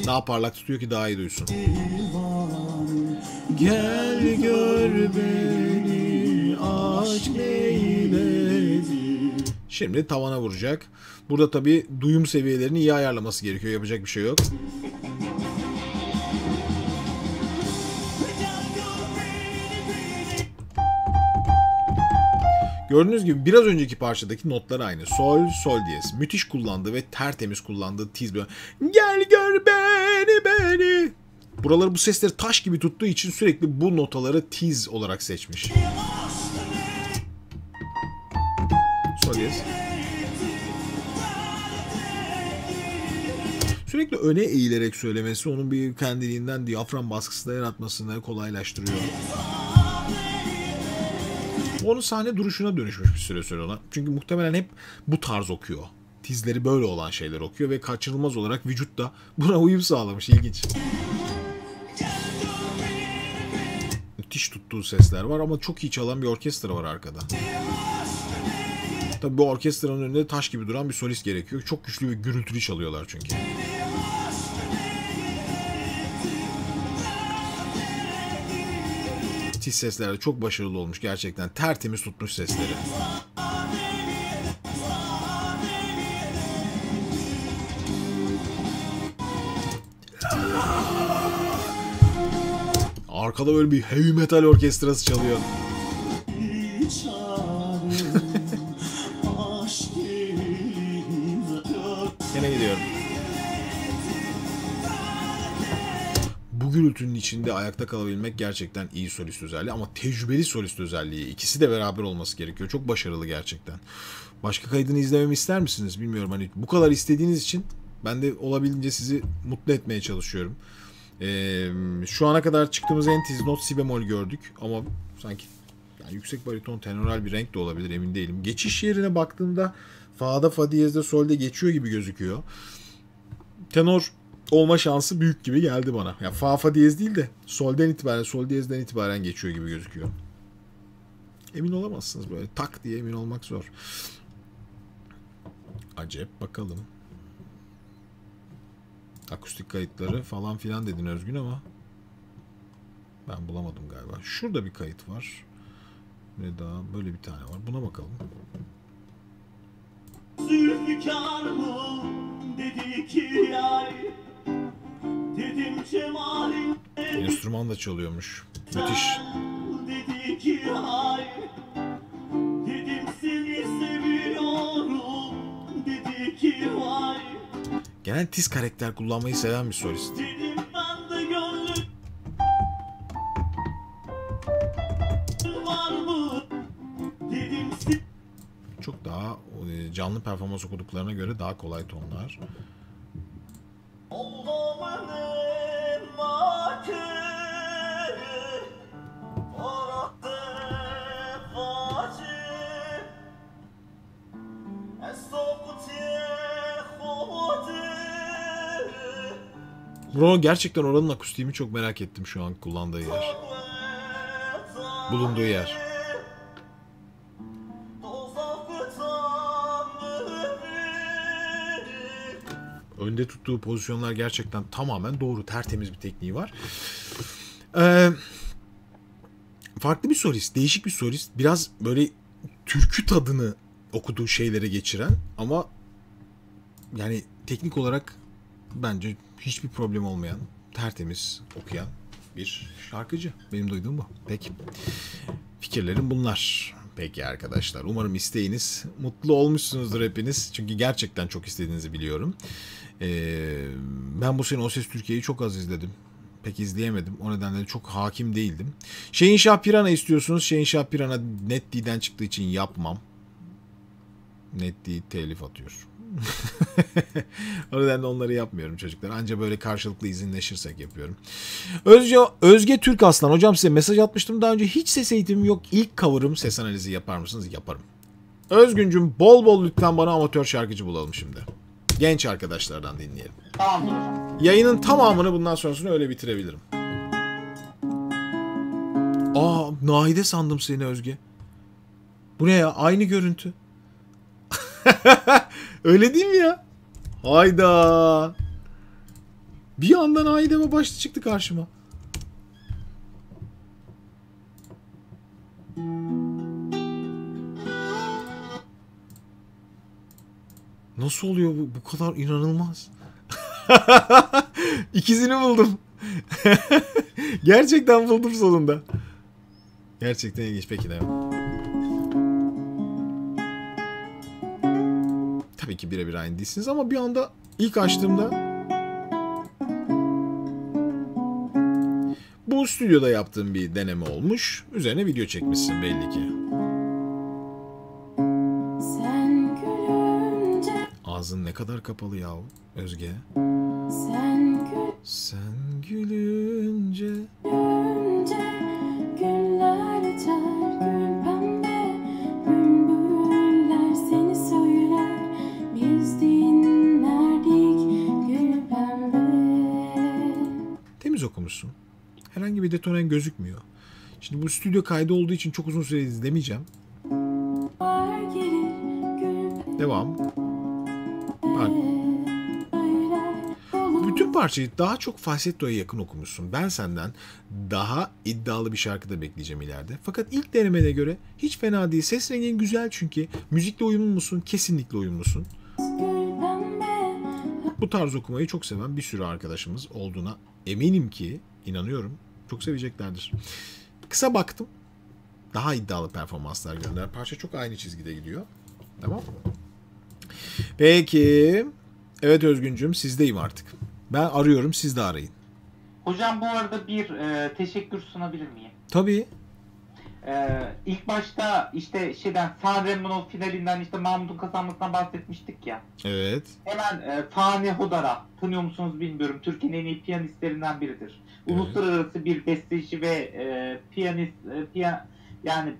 Daha parlak tutuyor ki daha iyi duysun. Gel gör beni aşk neyledi. Şimdi tavana vuracak. Burada tabii duyum seviyelerini iyi ayarlaması gerekiyor. Yapacak bir şey yok. Gördüğünüz gibi biraz önceki parçadaki notlar aynı. Sol, sol diyez. Müthiş kullandığı ve tertemiz kullandığı tiz bir... Gel gör beni beni. Buraları bu sesleri taş gibi tuttuğu için sürekli bu notaları tiz olarak seçmiş. Sol diyez. Sürekli öne eğilerek söylemesi onun bir kendiliğinden diyafram baskısı da yaratmasını kolaylaştırıyor. Onun sahne duruşuna dönüşmüş bir süre sonra ona. Çünkü muhtemelen hep bu tarz okuyor. Tizleri böyle olan şeyler okuyor ve kaçınılmaz olarak vücut da buna uyum sağlamış. İlginç. Müthiş tuttuğu sesler var ama çok iyi çalan bir orkestra var arkada. Tabii bu orkestranın önünde taş gibi duran bir solist gerekiyor. Çok güçlü ve gürültülü çalıyorlar çünkü. Tiz sesler de çok başarılı olmuş gerçekten. Tertemiz tutmuş sesleri. Arkada böyle bir heavy metal orkestrası çalıyor. Yine gidiyorum. Bu gürültünün içinde ayakta kalabilmek gerçekten iyi solist özelliği ama tecrübeli solist özelliği. İkisi de beraber olması gerekiyor. Çok başarılı gerçekten. Başka kaydını izlememi ister misiniz? Bilmiyorum. Hani bu kadar istediğiniz için ben de olabildiğince sizi mutlu etmeye çalışıyorum. Ee, şu ana kadar çıktığımız en tiz not si bemol gördük ama sanki yani yüksek bariton tenoral bir renk de olabilir, emin değilim. Geçiş yerine baktığımda fa'da, fa diyezde, solde geçiyor gibi gözüküyor. Tenor olma şansı büyük gibi geldi bana. Ya yani fa fa diyez değil de solden itibaren, sol diyezden itibaren geçiyor gibi gözüküyor. Emin olamazsınız böyle tak diye, emin olmak zor. Acep bakalım. Akustik kayıtları falan filan dedin Özgün ama ben bulamadım galiba. Şurada bir kayıt var. Ne daha böyle bir tane var. Buna bakalım. Zülfikar bu dedi ki yar dedim cemalin. Enstrüman da çalıyormuş. Müthiş. Dedi ki yar dedim seni seviyorum dedi ki vay. Genel tiz karakter kullanmayı seven bir solist. Çok daha canlı performans okuduklarına göre daha kolay tonlar. Bro gerçekten oranın akustiğimi çok merak ettim şu an kullandığı yer. Bulunduğu yer. Önde tuttuğu pozisyonlar gerçekten tamamen doğru. Tertemiz bir tekniği var. Ee, farklı bir solist, değişik bir solist. Biraz böyle türkü tadını okuduğu şeylere geçiren ama yani teknik olarak bence hiçbir problem olmayan, tertemiz okuyan bir şarkıcı. Benim duyduğum bu. Peki. Fikirlerim bunlar. Peki arkadaşlar. Umarım isteğiniz, mutlu olmuşsunuzdur hepiniz. Çünkü gerçekten çok istediğinizi biliyorum. Ee, ben bu sene O Ses Türkiye'yi çok az izledim. Pek izleyemedim. O nedenle çok hakim değildim. Şeyin Şah Pirana istiyorsunuz. Şeyin Şah Pirana NetD'den çıktığı için yapmam. NetD telif atıyor. O nedenle onları yapmıyorum çocuklar. Anca böyle karşılıklı izinleşirsek yapıyorum. Özge, Özge Türk Aslan. Hocam size mesaj atmıştım daha önce. Hiç ses eğitimim yok. İlk cover'ım. Ses analizi yapar mısınız? Yaparım. Özgüncüm bol bol lütfen bana amatör şarkıcı bulalım şimdi. Genç arkadaşlardan dinleyelim. Tamamdır. Yayının tamamını bundan sonrasını öyle bitirebilirim. Aa, Nahide sandım seni Özge. Bu ne ya? Aynı görüntü. Öyle değil mi ya? Hayda. Bir yandan Aydem'e başlı çıktı karşıma. Nasıl oluyor bu? Bu kadar inanılmaz. İkisini buldum. Gerçekten buldum sonunda. Gerçekten ilginç. Peki devam. Tabii ki birebir aynı değilsiniz ama bir anda ilk açtığımda Bu stüdyoda yaptığım bir deneme olmuş. Üzerine video çekmişsin belli ki. Sen gülünce... Ağzın ne kadar kapalı yahu Özge. Sen, gül... Sen gülünce... Gülünce güller açar, gül pembe, bülbüller seni söyler, biz dinlerdik gül pembe. Temiz okumuşsun. Herhangi bir detonen gözükmüyor. Şimdi bu stüdyo kaydı olduğu için çok uzun süre izlemeyeceğim. Devam. Pardon. Bütün parçayı daha çok falsettoya yakın okumuşsun. Ben senden daha iddialı bir şarkıda bekleyeceğim ileride. Fakat ilk denemene göre hiç fena değil. Ses rengin güzel çünkü. Müzikle uyumlu musun? Kesinlikle uyumlusun. Bu tarz okumayı çok seven bir sürü arkadaşımız olduğuna eminim ki, İnanıyorum. Çok seveceklerdir. Kısa baktım. Daha iddialı performanslar gönder. Parça çok aynı çizgide gidiyor. Tamam mı? Peki. Evet Özgüncüm, sizdeyim artık. Ben arıyorum, siz de arayın. Hocam bu arada bir e, teşekkür sunabilir miyim? Tabii. E, ilk başta işte şeyden, Sanremo'nun finalinden, işte Mahmut'un kazanmasından bahsetmiştik ya. Evet. Hemen e, Fani Hodara, tanıyor musunuz bilmiyorum. Türkiye'nin en iyi piyanistlerinden biridir. Evet. Uluslararası bir besteci ve e, piyanist, e, piyan, yani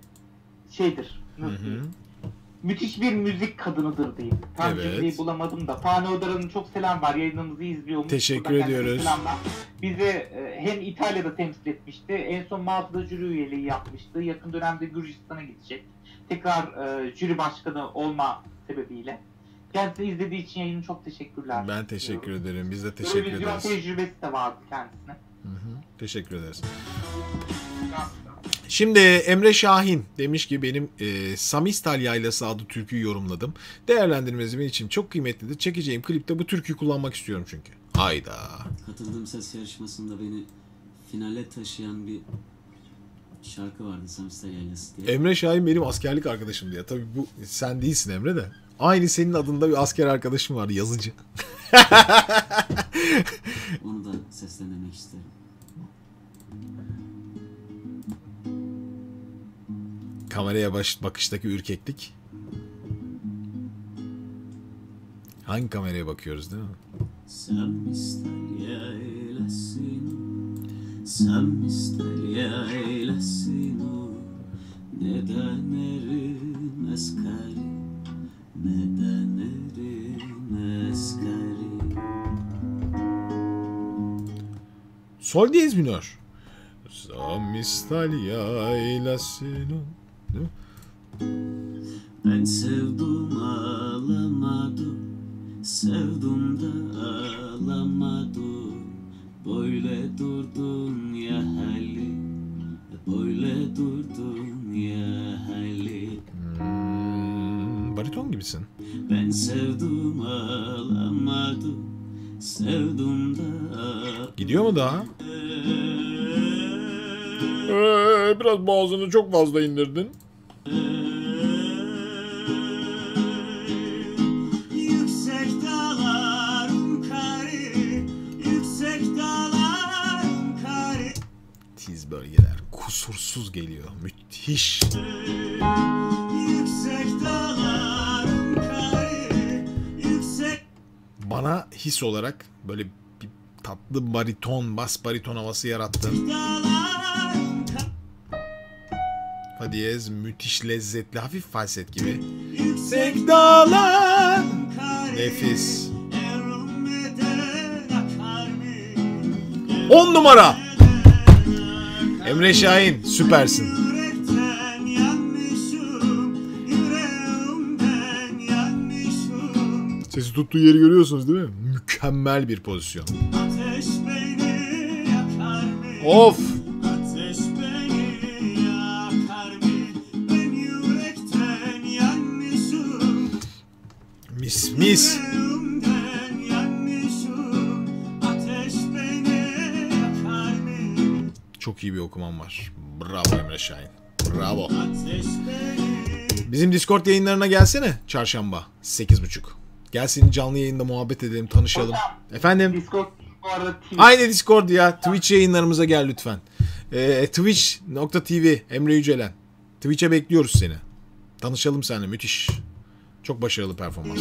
şeydir, nasıl hı hı. müthiş bir müzik kadınıdır diyeyim. Tam evet. bulamadım da. Fani Odara'nın çok selam var. Yayınımızı izliyormuş. Teşekkür buradan ediyoruz. Bizi e, hem İtalya'da temsil etmişti. En son Malta'da jüri üyeliği yapmıştı. Yakın dönemde Gürcistan'a gidecek. Tekrar e, jüri başkanı olma sebebiyle. Kendisi izlediği için yayını çok teşekkürler. Ben teşekkür diyorum. ederim. Biz de teşekkür ederiz. Eurovision tecrübesi de vardı kendisine. Hı hı. Teşekkür ederiz. Şimdi Emre Şahin demiş ki benim e, Samistal Yaylası adlı türküyü yorumladım. Değerlendirmeniz benim için çok kıymetlidir. Çekeceğim klipte bu türküyü kullanmak istiyorum çünkü. Hayda. Katıldığım ses yarışmasında beni finale taşıyan bir şarkı vardı, Samistal Yaylası diye. Emre Şahin benim askerlik arkadaşım diye. Tabii bu sen değilsin Emre de. Aynı senin adında bir asker arkadaşım vardı, yazıcı. Onu da seslendirmek isterim. Kameraya baş, bakıştaki ürkeklik. Hangi kameraya bakıyoruz değil mi? Sen ister yaylasın, sen ister yaylasın o. Neden erimez kari, neden erimez kari. Sol diyez minör. Sen ister yaylasın o. Ben sevdim alamadım, sevdim de alamadım. Böyle durdun ya hali, böyle durdun ya hali. Hmm, bariton gibisin. Ben sevdim alamadım, sevdim de. Gidiyor mu daha? Ee, biraz boğazını çok fazla indirdin. Yüksek dağların kari, yüksek dağların kari. Tiz bölgeler kusursuz geliyor, müthiş. Yüksek dağların kari, yüksek. Bana his olarak böyle bir tatlı bariton, bas bariton havası yarattın. Fa diyez müthiş lezzetli, hafif falset gibi. Yüksek dağlar nefis. on numara. Emre Şahin süpersin. Sesi tuttuğu yeri görüyorsunuz değil mi? Mükemmel bir pozisyon. Of. Mis. Çok iyi bir okuman var. Bravo Emre Şahin. Bravo. Bizim Discord yayınlarına gelsene çarşamba sekiz buçuk. Gelsin, canlı yayında muhabbet edelim, tanışalım. Efendim? Discord, bu arada Twitch. Aynı Discord ya. Twitch yayınlarımıza gel lütfen. Ee, Twitch nokta tv Emre Yücelen. Twitch'e bekliyoruz seni. Tanışalım seninle, müthiş. Çok başarılı performans.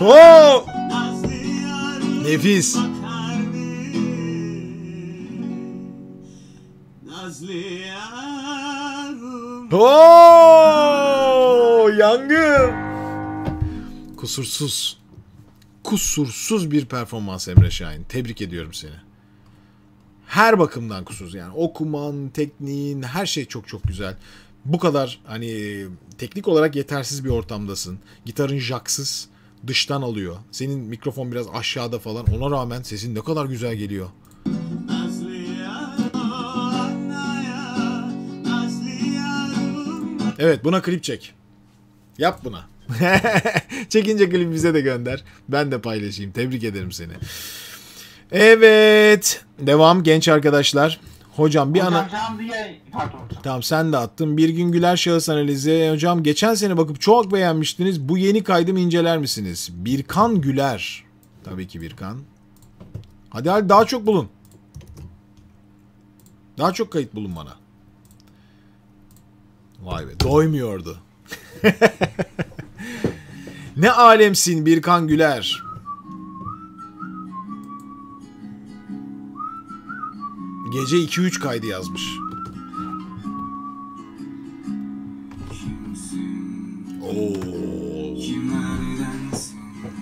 Oh! Nefis. Ooo, yangın. Kusursuz. Kusursuz bir performans Emre Şahin. Tebrik ediyorum seni. Her bakımdan kusursuz yani. Okuman, tekniğin, her şey çok çok güzel. Bu kadar hani teknik olarak yetersiz bir ortamdasın. Gitarın jaksız, dıştan alıyor. Senin mikrofon biraz aşağıda falan. Ona rağmen sesin ne kadar güzel geliyor. Evet, buna klip çek. Yap buna. Çekince klip bize de gönder. Ben de paylaşayım. Tebrik ederim seni. Evet. Devam genç arkadaşlar. Hocam bir hocam, ana... Diye... Tamam, sen de attın. Bir gün Güler şahıs analizi. Hocam geçen sene bakıp çok beğenmiştiniz. Bu yeni kaydımı inceler misiniz? Birkan Güler. Tabii ki Birkan. Hadi hadi daha çok bulun. Daha çok kayıt bulun bana. Vay be, doymuyordu. Ne alemsin Birkan Güler. Gece iki üç kaydı yazmış. Oo.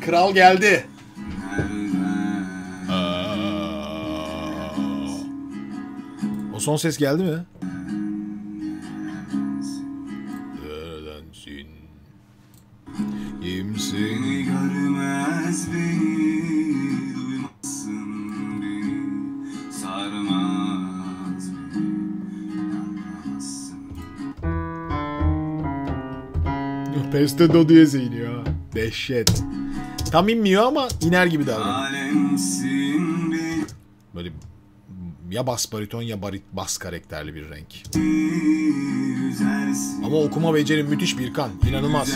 Kral geldi. Aa. O son ses geldi mi? Seni görmez beni, duymazsın beni, sarmaz beni. Peste do diyeze iniyor ha. Dehşet. Tam inmiyor ama iner gibi davranıyor. Böyle ya bas bariton ya barit bas karakterli bir renk. Ama okuma becerim müthiş Birkan. İnanılmaz.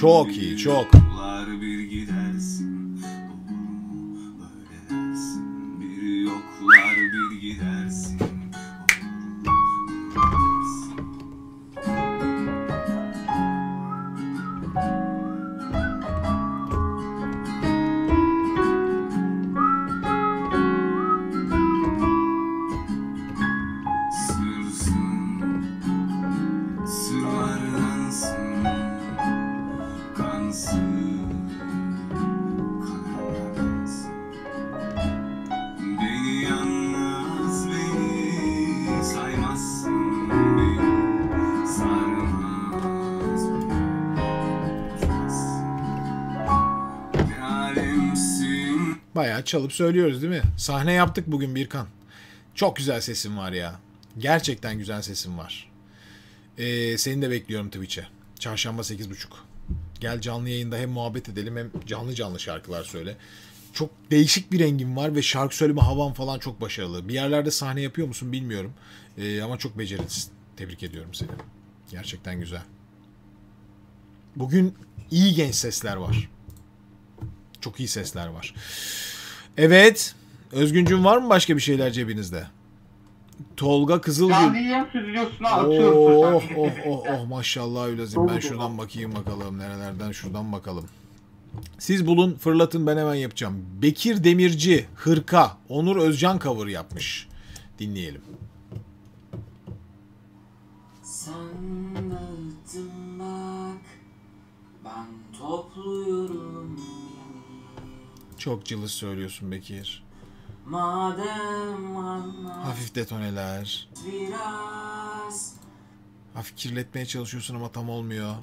Çok iyi, çok. Çalıp söylüyoruz değil mi? Sahne yaptık bugün Birkan. Çok güzel sesin var ya. Gerçekten güzel sesin var. Ee, seni de bekliyorum Twitch'e. Çarşamba sekiz buçuk. Gel canlı yayında hem muhabbet edelim hem canlı canlı şarkılar söyle. Çok değişik bir rengin var ve şarkı söyleme havan falan çok başarılı. Bir yerlerde sahne yapıyor musun bilmiyorum. Ee, ama çok becerisin. Tebrik ediyorum seni. Gerçekten güzel. Bugün iyi genç sesler var. Çok iyi sesler var. Evet. Özgüncüm, var mı başka bir şeyler cebinizde? Tolga Kızılgül. Canlıyım süzülüyorsun, atıyorsun. Oh oh oh oh, maşallah ülazim. Ben şuradan bakayım bakalım. Nerelerden şuradan bakalım. Siz bulun fırlatın, ben hemen yapacağım. Bekir Demirci Hırka. Onur Özcan cover yapmış. Dinleyelim. Sen dağıttın bak, ben topluyorum. Çok cılız söylüyorsun Bekir. Madem anlat, hafif detoneler. Biraz. Hafif kirletmeye çalışıyorsun ama tam olmuyor.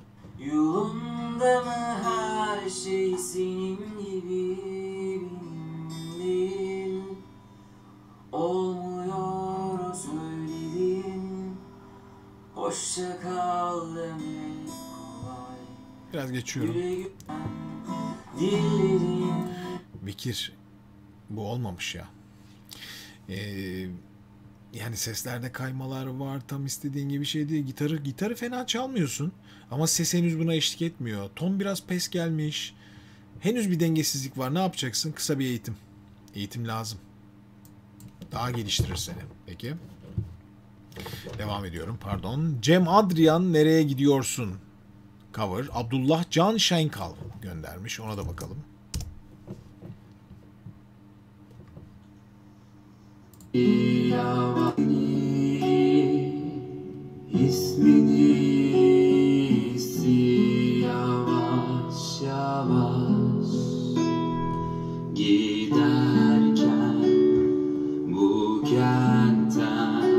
Yolunda mı her şey senin gibi değil? Olmuyor söyledim. Hoşça kal demek kolay. Biraz geçiyorum. Dillerim. Bekir, bu olmamış ya. Ee, yani seslerde kaymalar var, tam istediğin gibi şey değil. Gitarı, gitarı fena çalmıyorsun ama ses henüz buna eşlik etmiyor. Ton biraz pes gelmiş. Henüz bir dengesizlik var. Ne yapacaksın? Kısa bir eğitim. Eğitim lazım. Daha geliştirir seni. Peki. Devam ediyorum. Pardon. Cem Adrian nereye gidiyorsun? Cover. Abdullah Can Şenkal göndermiş. Ona da bakalım. İsmini yavaş yavaş giderken bu kentten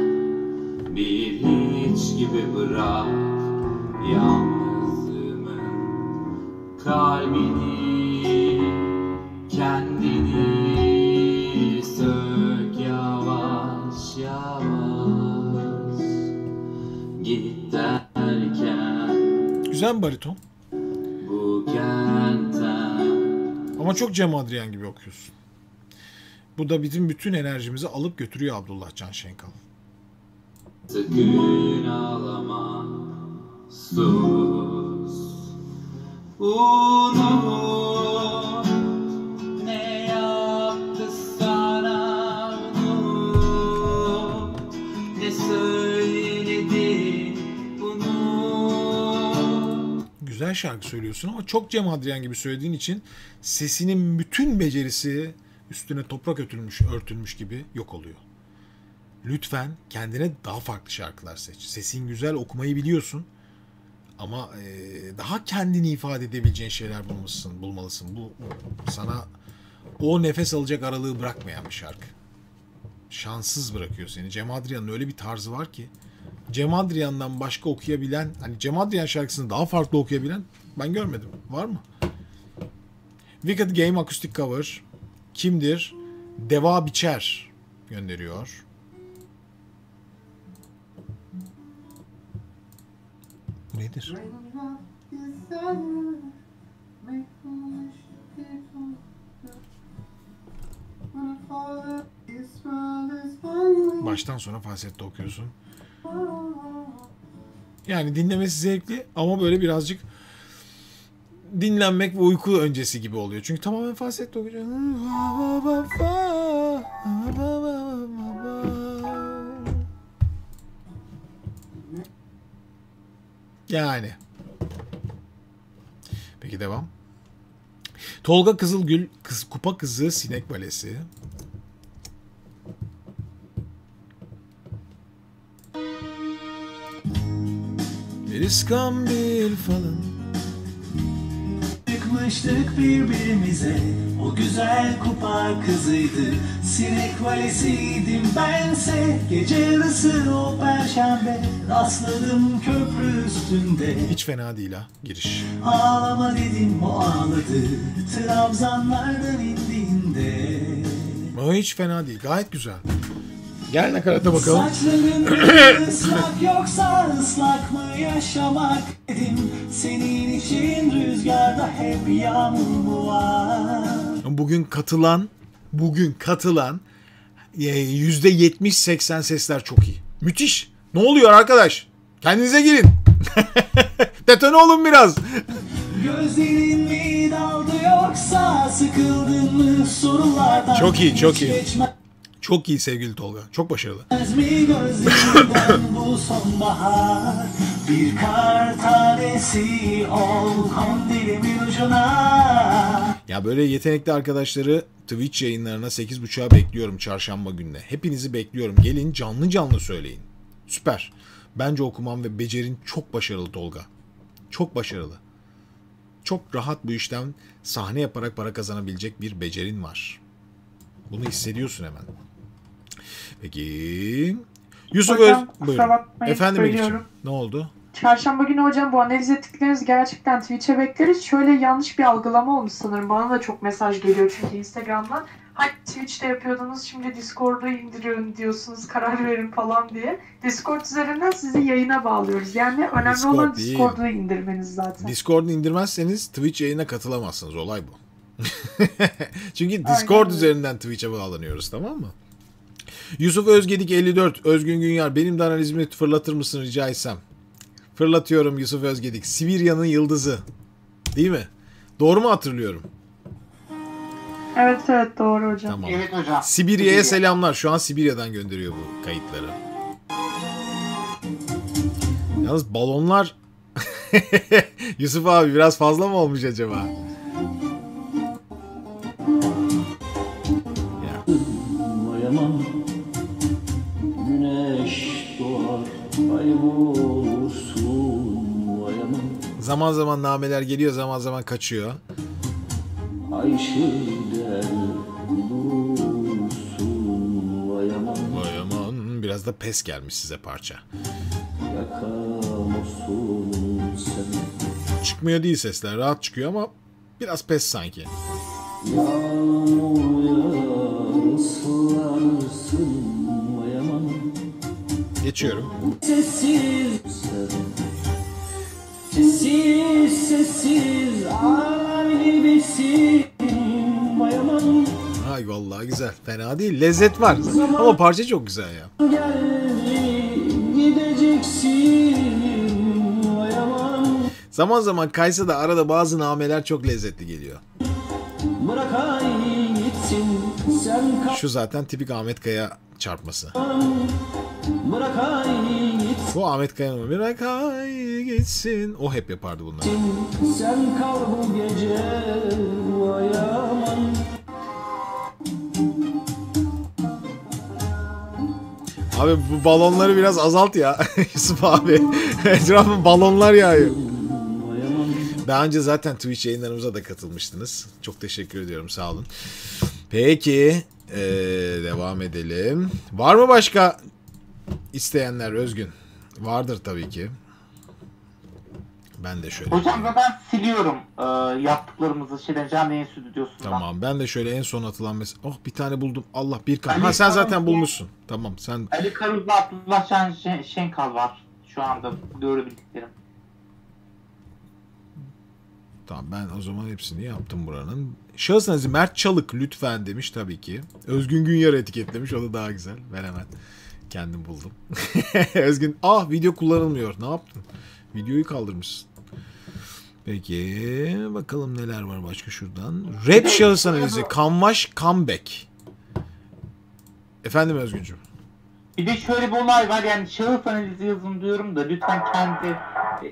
bir hiç gibi bırak yalnızlığımın kalbini kendini sök yavaş yavaş git derken. Güzel bariton. Bu kentten. Ama çok Cem Adrian gibi okuyorsun. Bu da bizim bütün enerjimizi alıp götürüyor Abdullah Can Şenkal. Sakın ağlama, sus, unut, ne yaptı sana unut, ne söyledi bunu. Güzel şarkı söylüyorsun ama çok Cem Adrian gibi söylediğin için sesinin bütün becerisi üstüne toprak ötülmüş, örtülmüş gibi yok oluyor. Lütfen kendine daha farklı şarkılar seç. Sesin güzel, okumayı biliyorsun ama e, daha kendini ifade edebileceğin şeyler bulmalısın. bulmalısın. Bu sana o nefes alacak aralığı bırakmayan bir şarkı. Şanssız bırakıyor seni. Cem Adrian'ın öyle bir tarzı var ki Cem Adrian'dan başka okuyabilen, hani Cem Adrian şarkısını daha farklı okuyabilen ben görmedim. Var mı? Wicked Game akustik cover. Kimdir? Deva Biçer gönderiyor. Bu nedir? Baştan sona falsette okuyorsun. Yani dinlemesi zevkli ama böyle birazcık dinlenmek ve uyku öncesi gibi oluyor. Çünkü tamamen falsette okuyor. Yani. Peki devam. Tolga Kızılgül, kız, Kupa Kızı, Sinek Balesi. Eriskan bir falan. Çıkmıştık birbirimize, o güzel kupa kızıydı. Sinek valisiydim bense, gece yarısı o perşembe. Rastladım köprü üstünde. Hiç fena değil ha, giriş. Ağlama dedim, o ağladı. Trabzanlardan indiğinde. O hiç fena değil, gayet güzel. Gel nakarata bakalım. Saçların ıslak yoksa ıslak mı yaşamak dedim. Senin için rüzgarda hep yağmur mu var? Bugün katılan, bugün katılan yüzde yetmiş seksen sesler çok iyi. Müthiş. Ne oluyor arkadaş? Kendinize girin. Detone olun biraz. Gözlerin mi daldı yoksa sıkıldın mı sorulardan? Çok iyi, çok iyi. Çok iyi sevgili Tolga. Çok başarılı. Bu sonbahar bir kar tanesi ol kandilimin ucuna. Ya böyle yetenekli arkadaşları Twitch yayınlarına sekiz buçuğa bekliyorum çarşamba gününe. Hepinizi bekliyorum. Gelin canlı canlı söyleyin. Süper. Bence okuman ve becerin çok başarılı Tolga. Çok başarılı. Çok rahat bu işten sahne yaparak para kazanabilecek bir becerin var. Bunu hissediyorsun hemen. Peki. Yusuf hocam, kusura bakmayın. Efendim Elif'ciğim, ne oldu? Çarşamba günü hocam bu analiz ettikleriniz gerçekten Twitch'e bekleriz. Şöyle yanlış bir algılama olmuş sanırım. Bana da çok mesaj geliyor çünkü Instagram'dan. Hayır, Twitch'te yapıyordunuz, şimdi Discord'a indiriyorum diyorsunuz, karar verin falan diye. Discord üzerinden sizi yayına bağlıyoruz. Yani önemli Discord olan Discord'u indirmeniz zaten. Discord'u indirmezseniz Twitch yayına katılamazsınız. Olay bu. Çünkü Discord aynen üzerinden Twitch'e bağlanıyoruz, tamam mı? Yusuf Özgedik elli dört. Özgün Günyar, benim de analizimi fırlatır mısın rica etsem? Fırlatıyorum Yusuf Özgedik. Sibirya'nın yıldızı. Değil mi? Doğru mu hatırlıyorum? Evet evet doğru hocam. Tamam. Evet hocam. Sibirya'ya Sibirya. selamlar. Şu an Sibirya'dan gönderiyor bu kayıtları. Yalnız balonlar... Yusuf abi biraz fazla mı olmuş acaba? Zaman zaman nameler geliyor, zaman zaman kaçıyor. Vayaman. Biraz da pes gelmiş size parça. Çıkmıyor değil sesler, rahat çıkıyor ama biraz pes sanki. Geçiyorum. Sessiz sessiz ailebesin bayaman. Ay vallahi güzel, fena değil, lezzet var ama parça çok güzel ya. Zaman zaman kaysa da arada bazı nameler çok lezzetli geliyor. Şu zaten tipik Ahmet Kaya çarpması. Bu Ahmet Kaya'nın bırak ay gitsin. O hep yapardı bunlar. Sen kal bu gece bayaman. Abi bu balonları biraz azalt ya Yusuf abi. Etrafım balonlar yağıyor. Daha önce zaten Twitch yayınlarımıza da katılmıştınız. Çok teşekkür ediyorum, sağ olun. Peki ee, devam edelim. Var mı başka isteyenler Özgün? Vardır tabii ki. Ben de şöyle. Hocam da ben siliyorum e, yaptıklarımızı şeyden, canlı yayın stüdyosundan. Tamam, ben de şöyle en son atılan mesela. Oh bir tane buldum. Allah Birkan. Ha sen zaten bulmuşsun. Tamam sen. Ali Karuz'la Abdullah Şenkal var şu anda görebildiklerim. Tamam ben o zaman hepsini yaptım buranın. Şahısınız Mert Çalık lütfen demiş tabii ki. Özgün Günyar etiketlemiş, o da daha güzel. Ben hemen kendim buldum. Özgün ah video kullanılmıyor. Ne yaptın? Videoyu kaldırmışsın. Peki bakalım neler var başka şuradan. Rap şahıs analizi. Kanvaş comeback. Efendim Özgüncüm. Bir de şöyle bir olay var yani, şahıs analizi yazın diyorum da lütfen kendi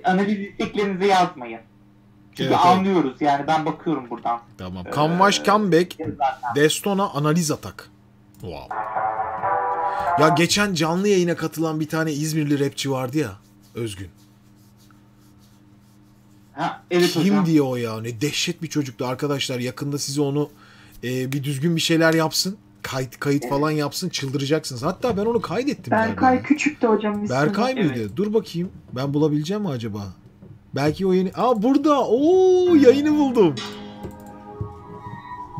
analiz isteklerinizi yazmayın. Çünkü evet, anlıyoruz evet. Yani ben bakıyorum buradan. Tamam. Kanvaş ee, comeback. Destona analiz atak. Wow. Ya geçen canlı yayına katılan bir tane İzmirli rapçi vardı ya Özgün. Ha, evet kim hocam. Diye o ya, ne dehşet bir çocuktu arkadaşlar, yakında size onu e, bir düzgün bir şeyler yapsın, kayıt kayıt evet. falan yapsın, çıldıracaksınız. Hatta ben onu kaydettim. Berkay küçüktü hocam. Berkay mıydı? Evet. Dur bakayım ben bulabileceğim mi acaba? Belki o yeni... Aa burada ooo yayını buldum.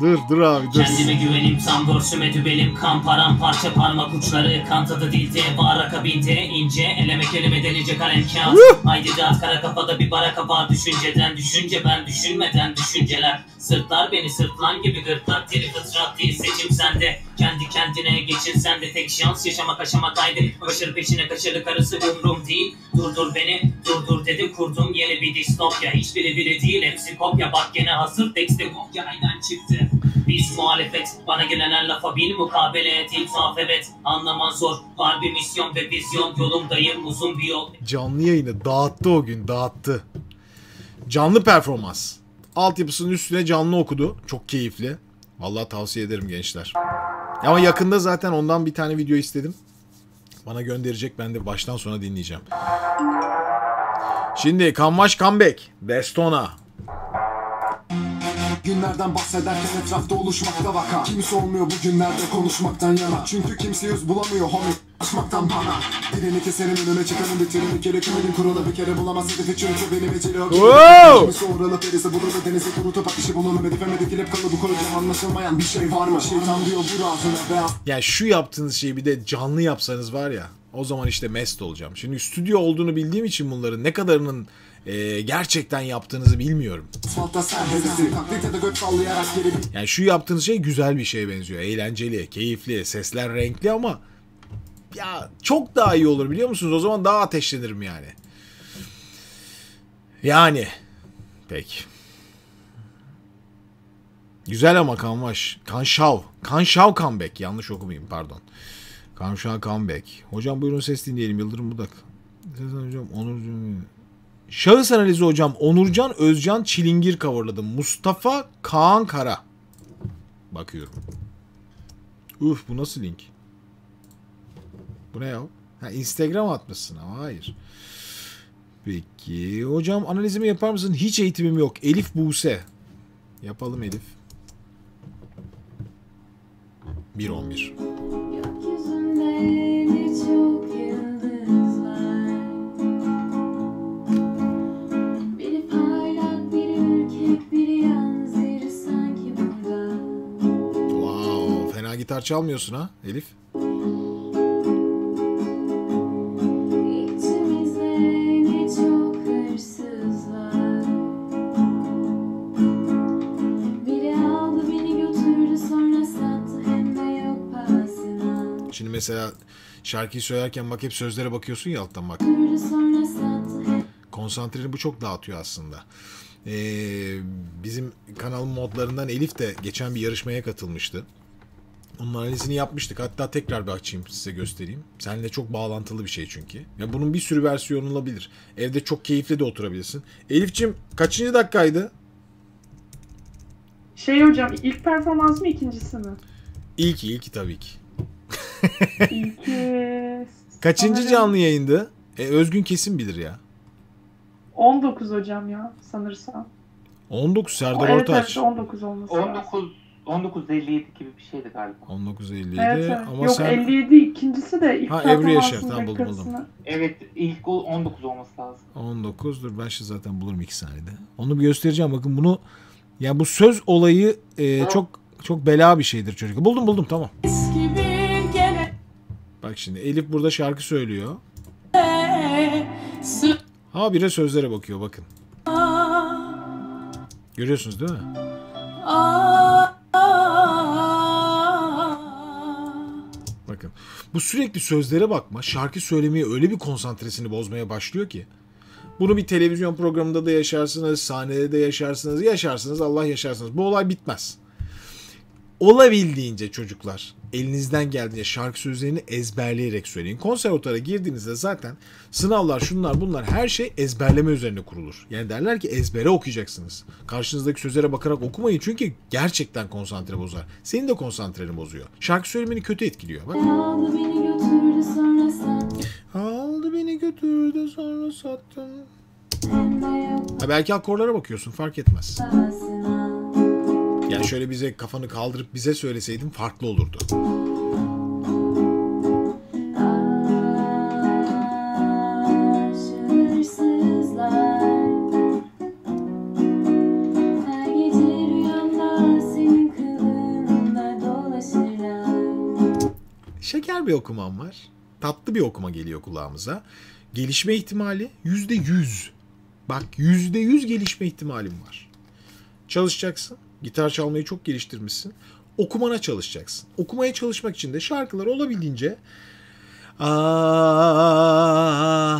Dur dur abi dur. Kendime güvenim, zam görsüme dübelim, kan paramparça parmak uçları, kantada dilde, baraka binte, ince, eleme kelime delince kalem kağıt. Haydi dağıt kara kafada bir baraka var, düşünceden düşünce ben düşünmeden düşünceler. Sırtlar beni sırtlan gibi gırtlak, teri kıtrat değil seçim sende. Kendi kendine geçin sende, tek şans yaşamak aşamadaydı. Başarı peşine kaçırdı karısı umrum değil. Durdur beni durdur dedim, kurdum yeni bir distopya. Hiçbiri biri değil hepsi kopya, bak gene hazır tekste kopya aynen çıktı. Biz muhalefet, bana gelen her lafa bil mukabele et, iltaf evet, anlaman zor, var bir misyon ve vizyon, yolumdayım uzun bir yol. Canlı yayını dağıttı o gün, dağıttı. Canlı performans. Altyapısının üstüne canlı okudu, çok keyifli. Vallahi tavsiye ederim gençler. Ama yakında zaten ondan bir tane video istedim. Bana gönderecek, ben de baştan sona dinleyeceğim. Şimdi Kanvaş comeback, Destona. Günlerden bahsederken etrafta oluşmakta vaka. Kimse olmuyor bugünlerde konuşmaktan yana. Çünkü kimse yüz bulamıyor homie. Açmaktan bana. Dilini keserim önüne çıkanın bitirini kere kümenin kurala bir kere bulamaz hedefi çünkü beni beceri hak ediyor. Kimisi oralı perisi burada denize kurutup atışı bulunur. Edifemedik ilep kalı bu konuda anlaşılmayan bir şey var mı? Şeytan diyor bu ağzına be. Ya şu yaptığınız şeyi bir de canlı yapsanız var ya. O zaman işte mest olacağım. Şimdi stüdyo olduğunu bildiğim için bunların ne kadarının e, gerçekten yaptığınızı bilmiyorum. Yani şu yaptığınız şey güzel bir şeye benziyor. Eğlenceli, keyifli, sesler renkli ama ya çok daha iyi olur biliyor musunuz? O zaman daha ateşlenirim yani. Yani. Peki. Güzel ama Kanvaş. Kanşav. Kanşav comeback. Yanlış okumayayım pardon. Kanşav comeback. Hocam buyurun ses dinleyelim. Yıldırım Budak. Sezan hocam Onurcan. Şahıs analizi hocam. Onurcan Özcan Çilingir coverladı. Mustafa Kaan Kara. Bakıyorum. Uf bu nasıl link? Bu ne ya? Ha, Instagram atmışsın ama hayır. Peki. Hocam analizimi yapar mısın? Hiç eğitimim yok. Elif Buse. Yapalım Elif. bir on bir. Wow, fena gitar çalmıyorsun ha Elif. Şimdi mesela şarkıyı söylerken bak hep sözlere bakıyorsun ya alttan bak. Konsantreni bu çok dağıtıyor aslında. Ee, bizim kanalın modlarından Elif de geçen bir yarışmaya katılmıştı. Onun analizini yapmıştık. Hatta tekrar bir açayım size göstereyim. Seninle çok bağlantılı bir şey çünkü. Ya bunun bir sürü versiyonu olabilir. Evde çok keyifli de oturabilirsin. Elif'ciğim kaçıncı dakikaydı? Şey hocam ilk performans mı ikincisi mi? İlki ilki tabii ki. Kaçıncı canlı yayındı? E, Özgün kesin bilir ya. on dokuz hocam ya sanırsam. on dokuz Serdar evet, Ortaç. Evet, on dokuz olması. on dokuz on dokuz elli yedi gibi bir şeydi galiba. on dokuz elli yedi evet, evet. Ama yok, sen... elli yedi ikincisi de ilk. Ha Ebru Yaşar tamam buldum buldum. Evet ilk on dokuz olması lazım. on dokuzdur ben şimdi zaten bulurum iki saniyede. Onu bir göstereceğim bakın bunu. Ya yani bu söz olayı e, çok çok bela bir şeydir çocuk. Buldum buldum tamam. Bak şimdi Elif burada şarkı söylüyor. Ha bire sözlere bakıyor bakın. Görüyorsunuz değil mi? Bakın bu sürekli sözlere bakma şarkı söylemeye öyle bir konsantresini bozmaya başlıyor ki. Bunu bir televizyon programında da yaşarsınız, sahnede de yaşarsınız, yaşarsınız Allah yaşarsınız. Bu olay bitmez. Olabildiğince çocuklar elinizden geldiğince şarkı sözlerini ezberleyerek söyleyin. Konservatuara girdiğinizde zaten sınavlar şunlar bunlar her şey ezberleme üzerine kurulur. Yani derler ki ezbere okuyacaksınız. Karşınızdaki sözlere bakarak okumayın çünkü gerçekten konsantre bozar. Senin de konsantreni bozuyor. Şarkı söylemeni kötü etkiliyor. Bak. Aldı beni götürdü sonra sattın. Aldı beni götürdü sonra sattın. Ha, belki akorlara bakıyorsun fark etmez. Yani şöyle bize kafanı kaldırıp bize söyleseydin farklı olurdu. Şeker bir okumam var. Tatlı bir okuma geliyor kulağımıza. Gelişme ihtimali yüzde yüz. Bak yüzde yüz gelişme ihtimalim var. Çalışacaksın. Gitar çalmayı çok geliştirmişsin. Okumana çalışacaksın. Okumaya çalışmak için de şarkılar olabildiğince aa,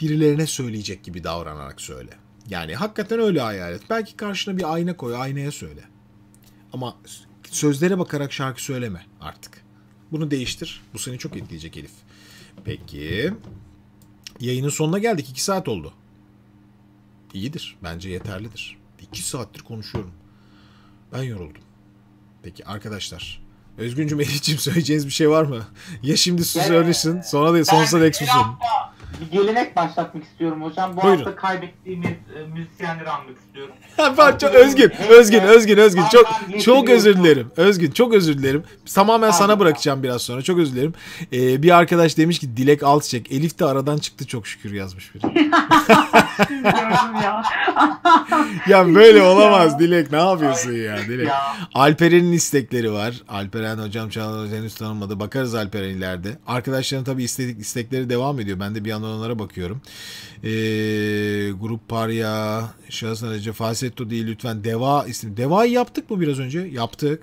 birilerine söyleyecek gibi davranarak söyle. Yani hakikaten öyle hayal et. Belki karşına bir ayna koy, aynaya söyle. Ama sözlere bakarak şarkı söyleme artık. Bunu değiştir. Bu seni çok etkileyecek Elif. Peki. Yayının sonuna geldik. iki saat oldu. İyidir. Bence yeterlidir. İki saattir konuşuyorum. Ben yoruldum. Peki arkadaşlar. Özgüncüm, Elif'ciğim söyleyeceğiniz bir şey var mı? Ya şimdi sus ölürsün. Sonra da sonsuza dek susun. Bir gelenek başlatmak istiyorum hocam. Bu buyurun. Hafta kaybettiğimiz e, müzisyenleri anmak istiyorum. Ben çok Özgün, Özgün, Özgün, Özgün. Çok çok özür dilerim. Özgün, çok özür dilerim. Tamamen sana bırakacağım biraz sonra. Çok özür dilerim. Ee, bir arkadaş demiş ki Dilek Alçıçek. Elif de aradan çıktı çok şükür yazmış biri. ya. ya böyle olamaz Dilek. Ne yapıyorsun ya Dilek? Alperen'in istekleri var. Alperen hocam Çağlar henüz tanınmadı. Bakarız Alperen ileride. Arkadaşların tabii istedik istekleri devam ediyor. Ben de bir yandan yandan onlara bakıyorum. Ee, Grup Parya, Şahısın Aracı, Falsetto değil lütfen. Deva isim. Deva'yı yaptık mı biraz önce? Yaptık.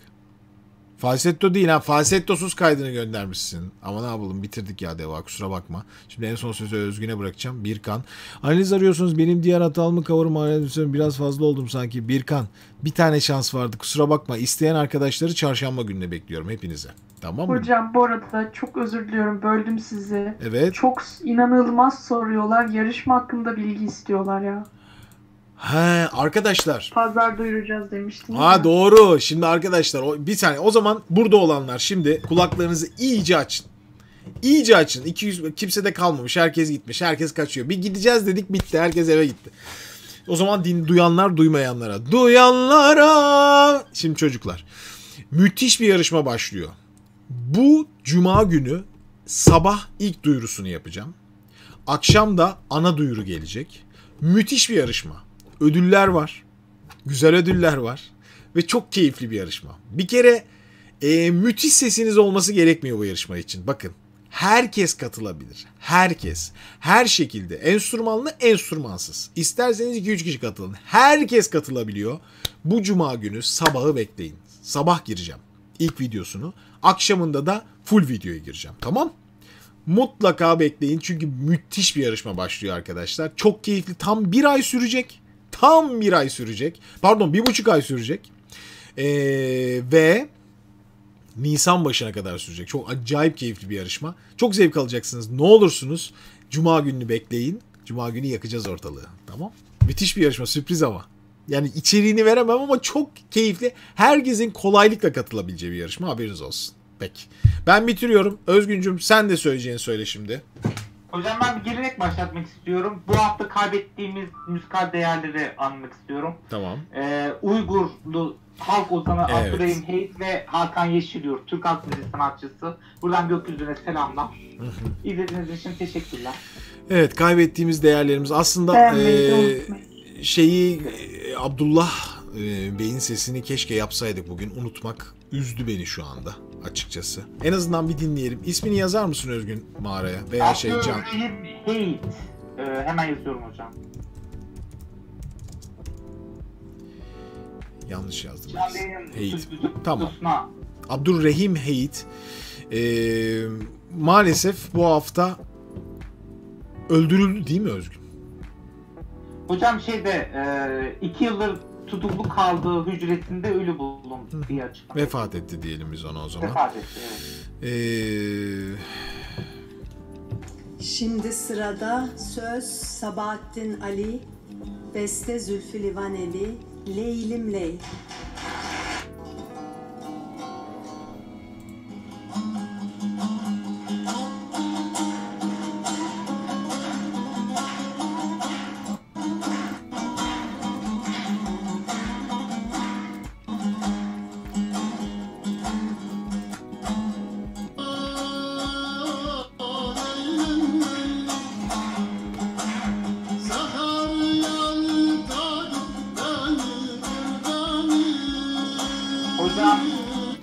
Falsetto değil ha. Falsettosuz kaydını göndermişsin. Ama ne yapalım, bitirdik ya Deva, kusura bakma. Şimdi en son sözü Özgün'e bırakacağım. Birkan. Analiz arıyorsunuz. Benim diğer hatamı kavurum. Biraz fazla oldum sanki. Birkan. Bir tane şans vardı. Kusura bakma. İsteyen arkadaşları çarşamba gününe bekliyorum hepinize. Tamam mı? Hocam bu arada çok özür diliyorum. Böldüm sizi. Evet. Çok inanılmaz soruyorlar. Yarışma hakkında bilgi istiyorlar ya. He arkadaşlar. Pazar duyuracağız demiştim. Ha ya. Doğru. Şimdi arkadaşlar bir saniye. O zaman burada olanlar şimdi kulaklarınızı iyice açın. İyice açın. iki yüz kimse de kalmamış. Herkes gitmiş. Herkes kaçıyor. Bir gideceğiz dedik, bitti. Herkes eve gitti. O zaman din, duyanlar duymayanlara. Duyanlara. Şimdi çocuklar. Müthiş bir yarışma başlıyor. Bu cuma günü sabah ilk duyurusunu yapacağım. Akşam da ana duyuru gelecek. Müthiş bir yarışma. Ödüller var. Güzel ödüller var. Ve çok keyifli bir yarışma. Bir kere e, müthiş sesiniz olması gerekmiyor bu yarışma için. Bakın herkes katılabilir. Herkes. Her şekilde. Enstrümanlı, enstrümansız. İsterseniz iki üç kişi katılın. Herkes katılabiliyor. Bu cuma günü sabahı bekleyin. Sabah gireceğim. İlk videosunu. Akşamında da full videoya gireceğim. Tamam. Mutlaka bekleyin. Çünkü müthiş bir yarışma başlıyor arkadaşlar. Çok keyifli. Tam bir ay sürecek. Tam bir ay sürecek. Pardon bir buçuk ay sürecek. Ee, ve Nisan başına kadar sürecek. Çok acayip keyifli bir yarışma. Çok zevk alacaksınız. Ne olursunuz cuma gününü bekleyin. Cuma günü yakacağız ortalığı. Tamam. Müthiş bir yarışma. Sürpriz ama. Yani içeriğini veremem ama çok keyifli. Herkesin kolaylıkla katılabileceği bir yarışma. Haberiniz olsun. Peki. Ben bitiriyorum. Özgüncüm sen de söyleyeceğini söyle şimdi. Hocam ben bir gelenek başlatmak istiyorum. Bu hafta kaybettiğimiz müzikal değerleri anmak istiyorum. Tamam. Ee, Uygurlu halk ozanı evet. Abdurrahim Hayit ve Hakan Yeşilyurt, Türk halk müziği sanatçısı. Buradan gökyüzüne selamlar. İzlediğiniz için teşekkürler. Evet, kaybettiğimiz değerlerimiz aslında e, şeyi e, Abdullah e, Bey'in sesini keşke yapsaydık bugün. Unutmak üzdü beni şu anda. Açıkçası. En azından bir dinleyelim. İsmini yazar mısın Özgün mağaraya? Veya şey Can. Hey, ee, hemen yazıyorum hocam. Yanlış yazdım. Hayit. Tamam. Abdurrahim Hayit. Ee, maalesef bu hafta öldürüldü değil mi Özgün? Hocam şeyde e, iki yıldır tutuklu kaldığı hücresinde ölü bulundu diye açıkladı. Vefat etti diyelim biz ona o zaman. Vefat etti, evet. Ee... Şimdi sırada söz Sabahattin Ali, beste Zülfü Livaneli, Leylim Ley.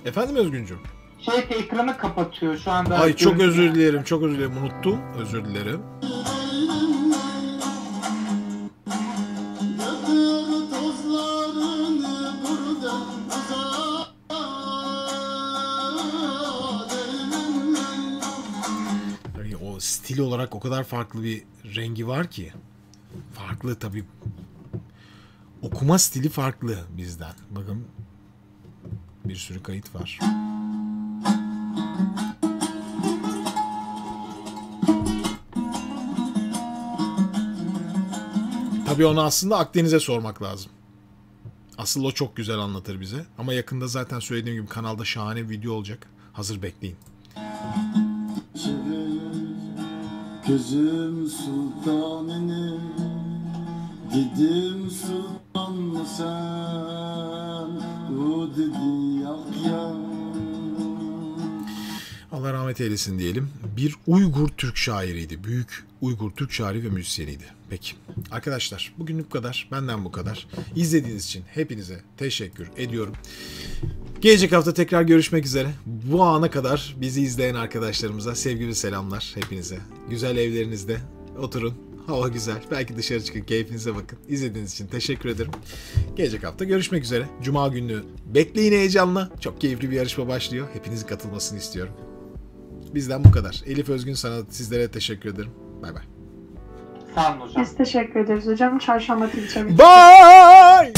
Efendim Özgüncüm? Şey ekranı kapatıyor şu anda. Ay çok özür dilerim, çok özür dilerim. Unuttum. Özür dilerim. Yani o stil olarak o kadar farklı bir rengi var ki. Farklı tabii. Okuma stili farklı bizden. Bakın. Bir sürü kayıt var. Tabii onu aslında Akdeniz'e sormak lazım. Asıl o çok güzel anlatır bize. Ama yakında zaten söylediğim gibi kanalda şahane bir video olacak. Hazır bekleyin. Gözüm sultanım, gidim sultan mı sen? Allah rahmet eylesin diyelim. Bir Uygur Türk şairiydi. Büyük Uygur Türk şairi ve müzisyeniydi. Peki. Arkadaşlar bugünlük bu kadar. Benden bu kadar. İzlediğiniz için hepinize teşekkür ediyorum. Gelecek hafta tekrar görüşmek üzere. Bu ana kadar bizi izleyen arkadaşlarımıza sevgi ve selamlar hepinize. Güzel evlerinizde, Oturun. Hava güzel. Belki dışarı çıkın. Keyfinize bakın. İzlediğiniz için teşekkür ederim. Gelecek hafta görüşmek üzere. Cuma günü bekleyin heyecanla. Çok keyifli bir yarışma başlıyor. Hepinizin katılmasını istiyorum. Bizden bu kadar. Elif Özgün Sanat, sizlere teşekkür ederim. Bay bay. Sağ olun hocam. Biz teşekkür ederiz hocam. Çarşamba Twitch'e. Bye!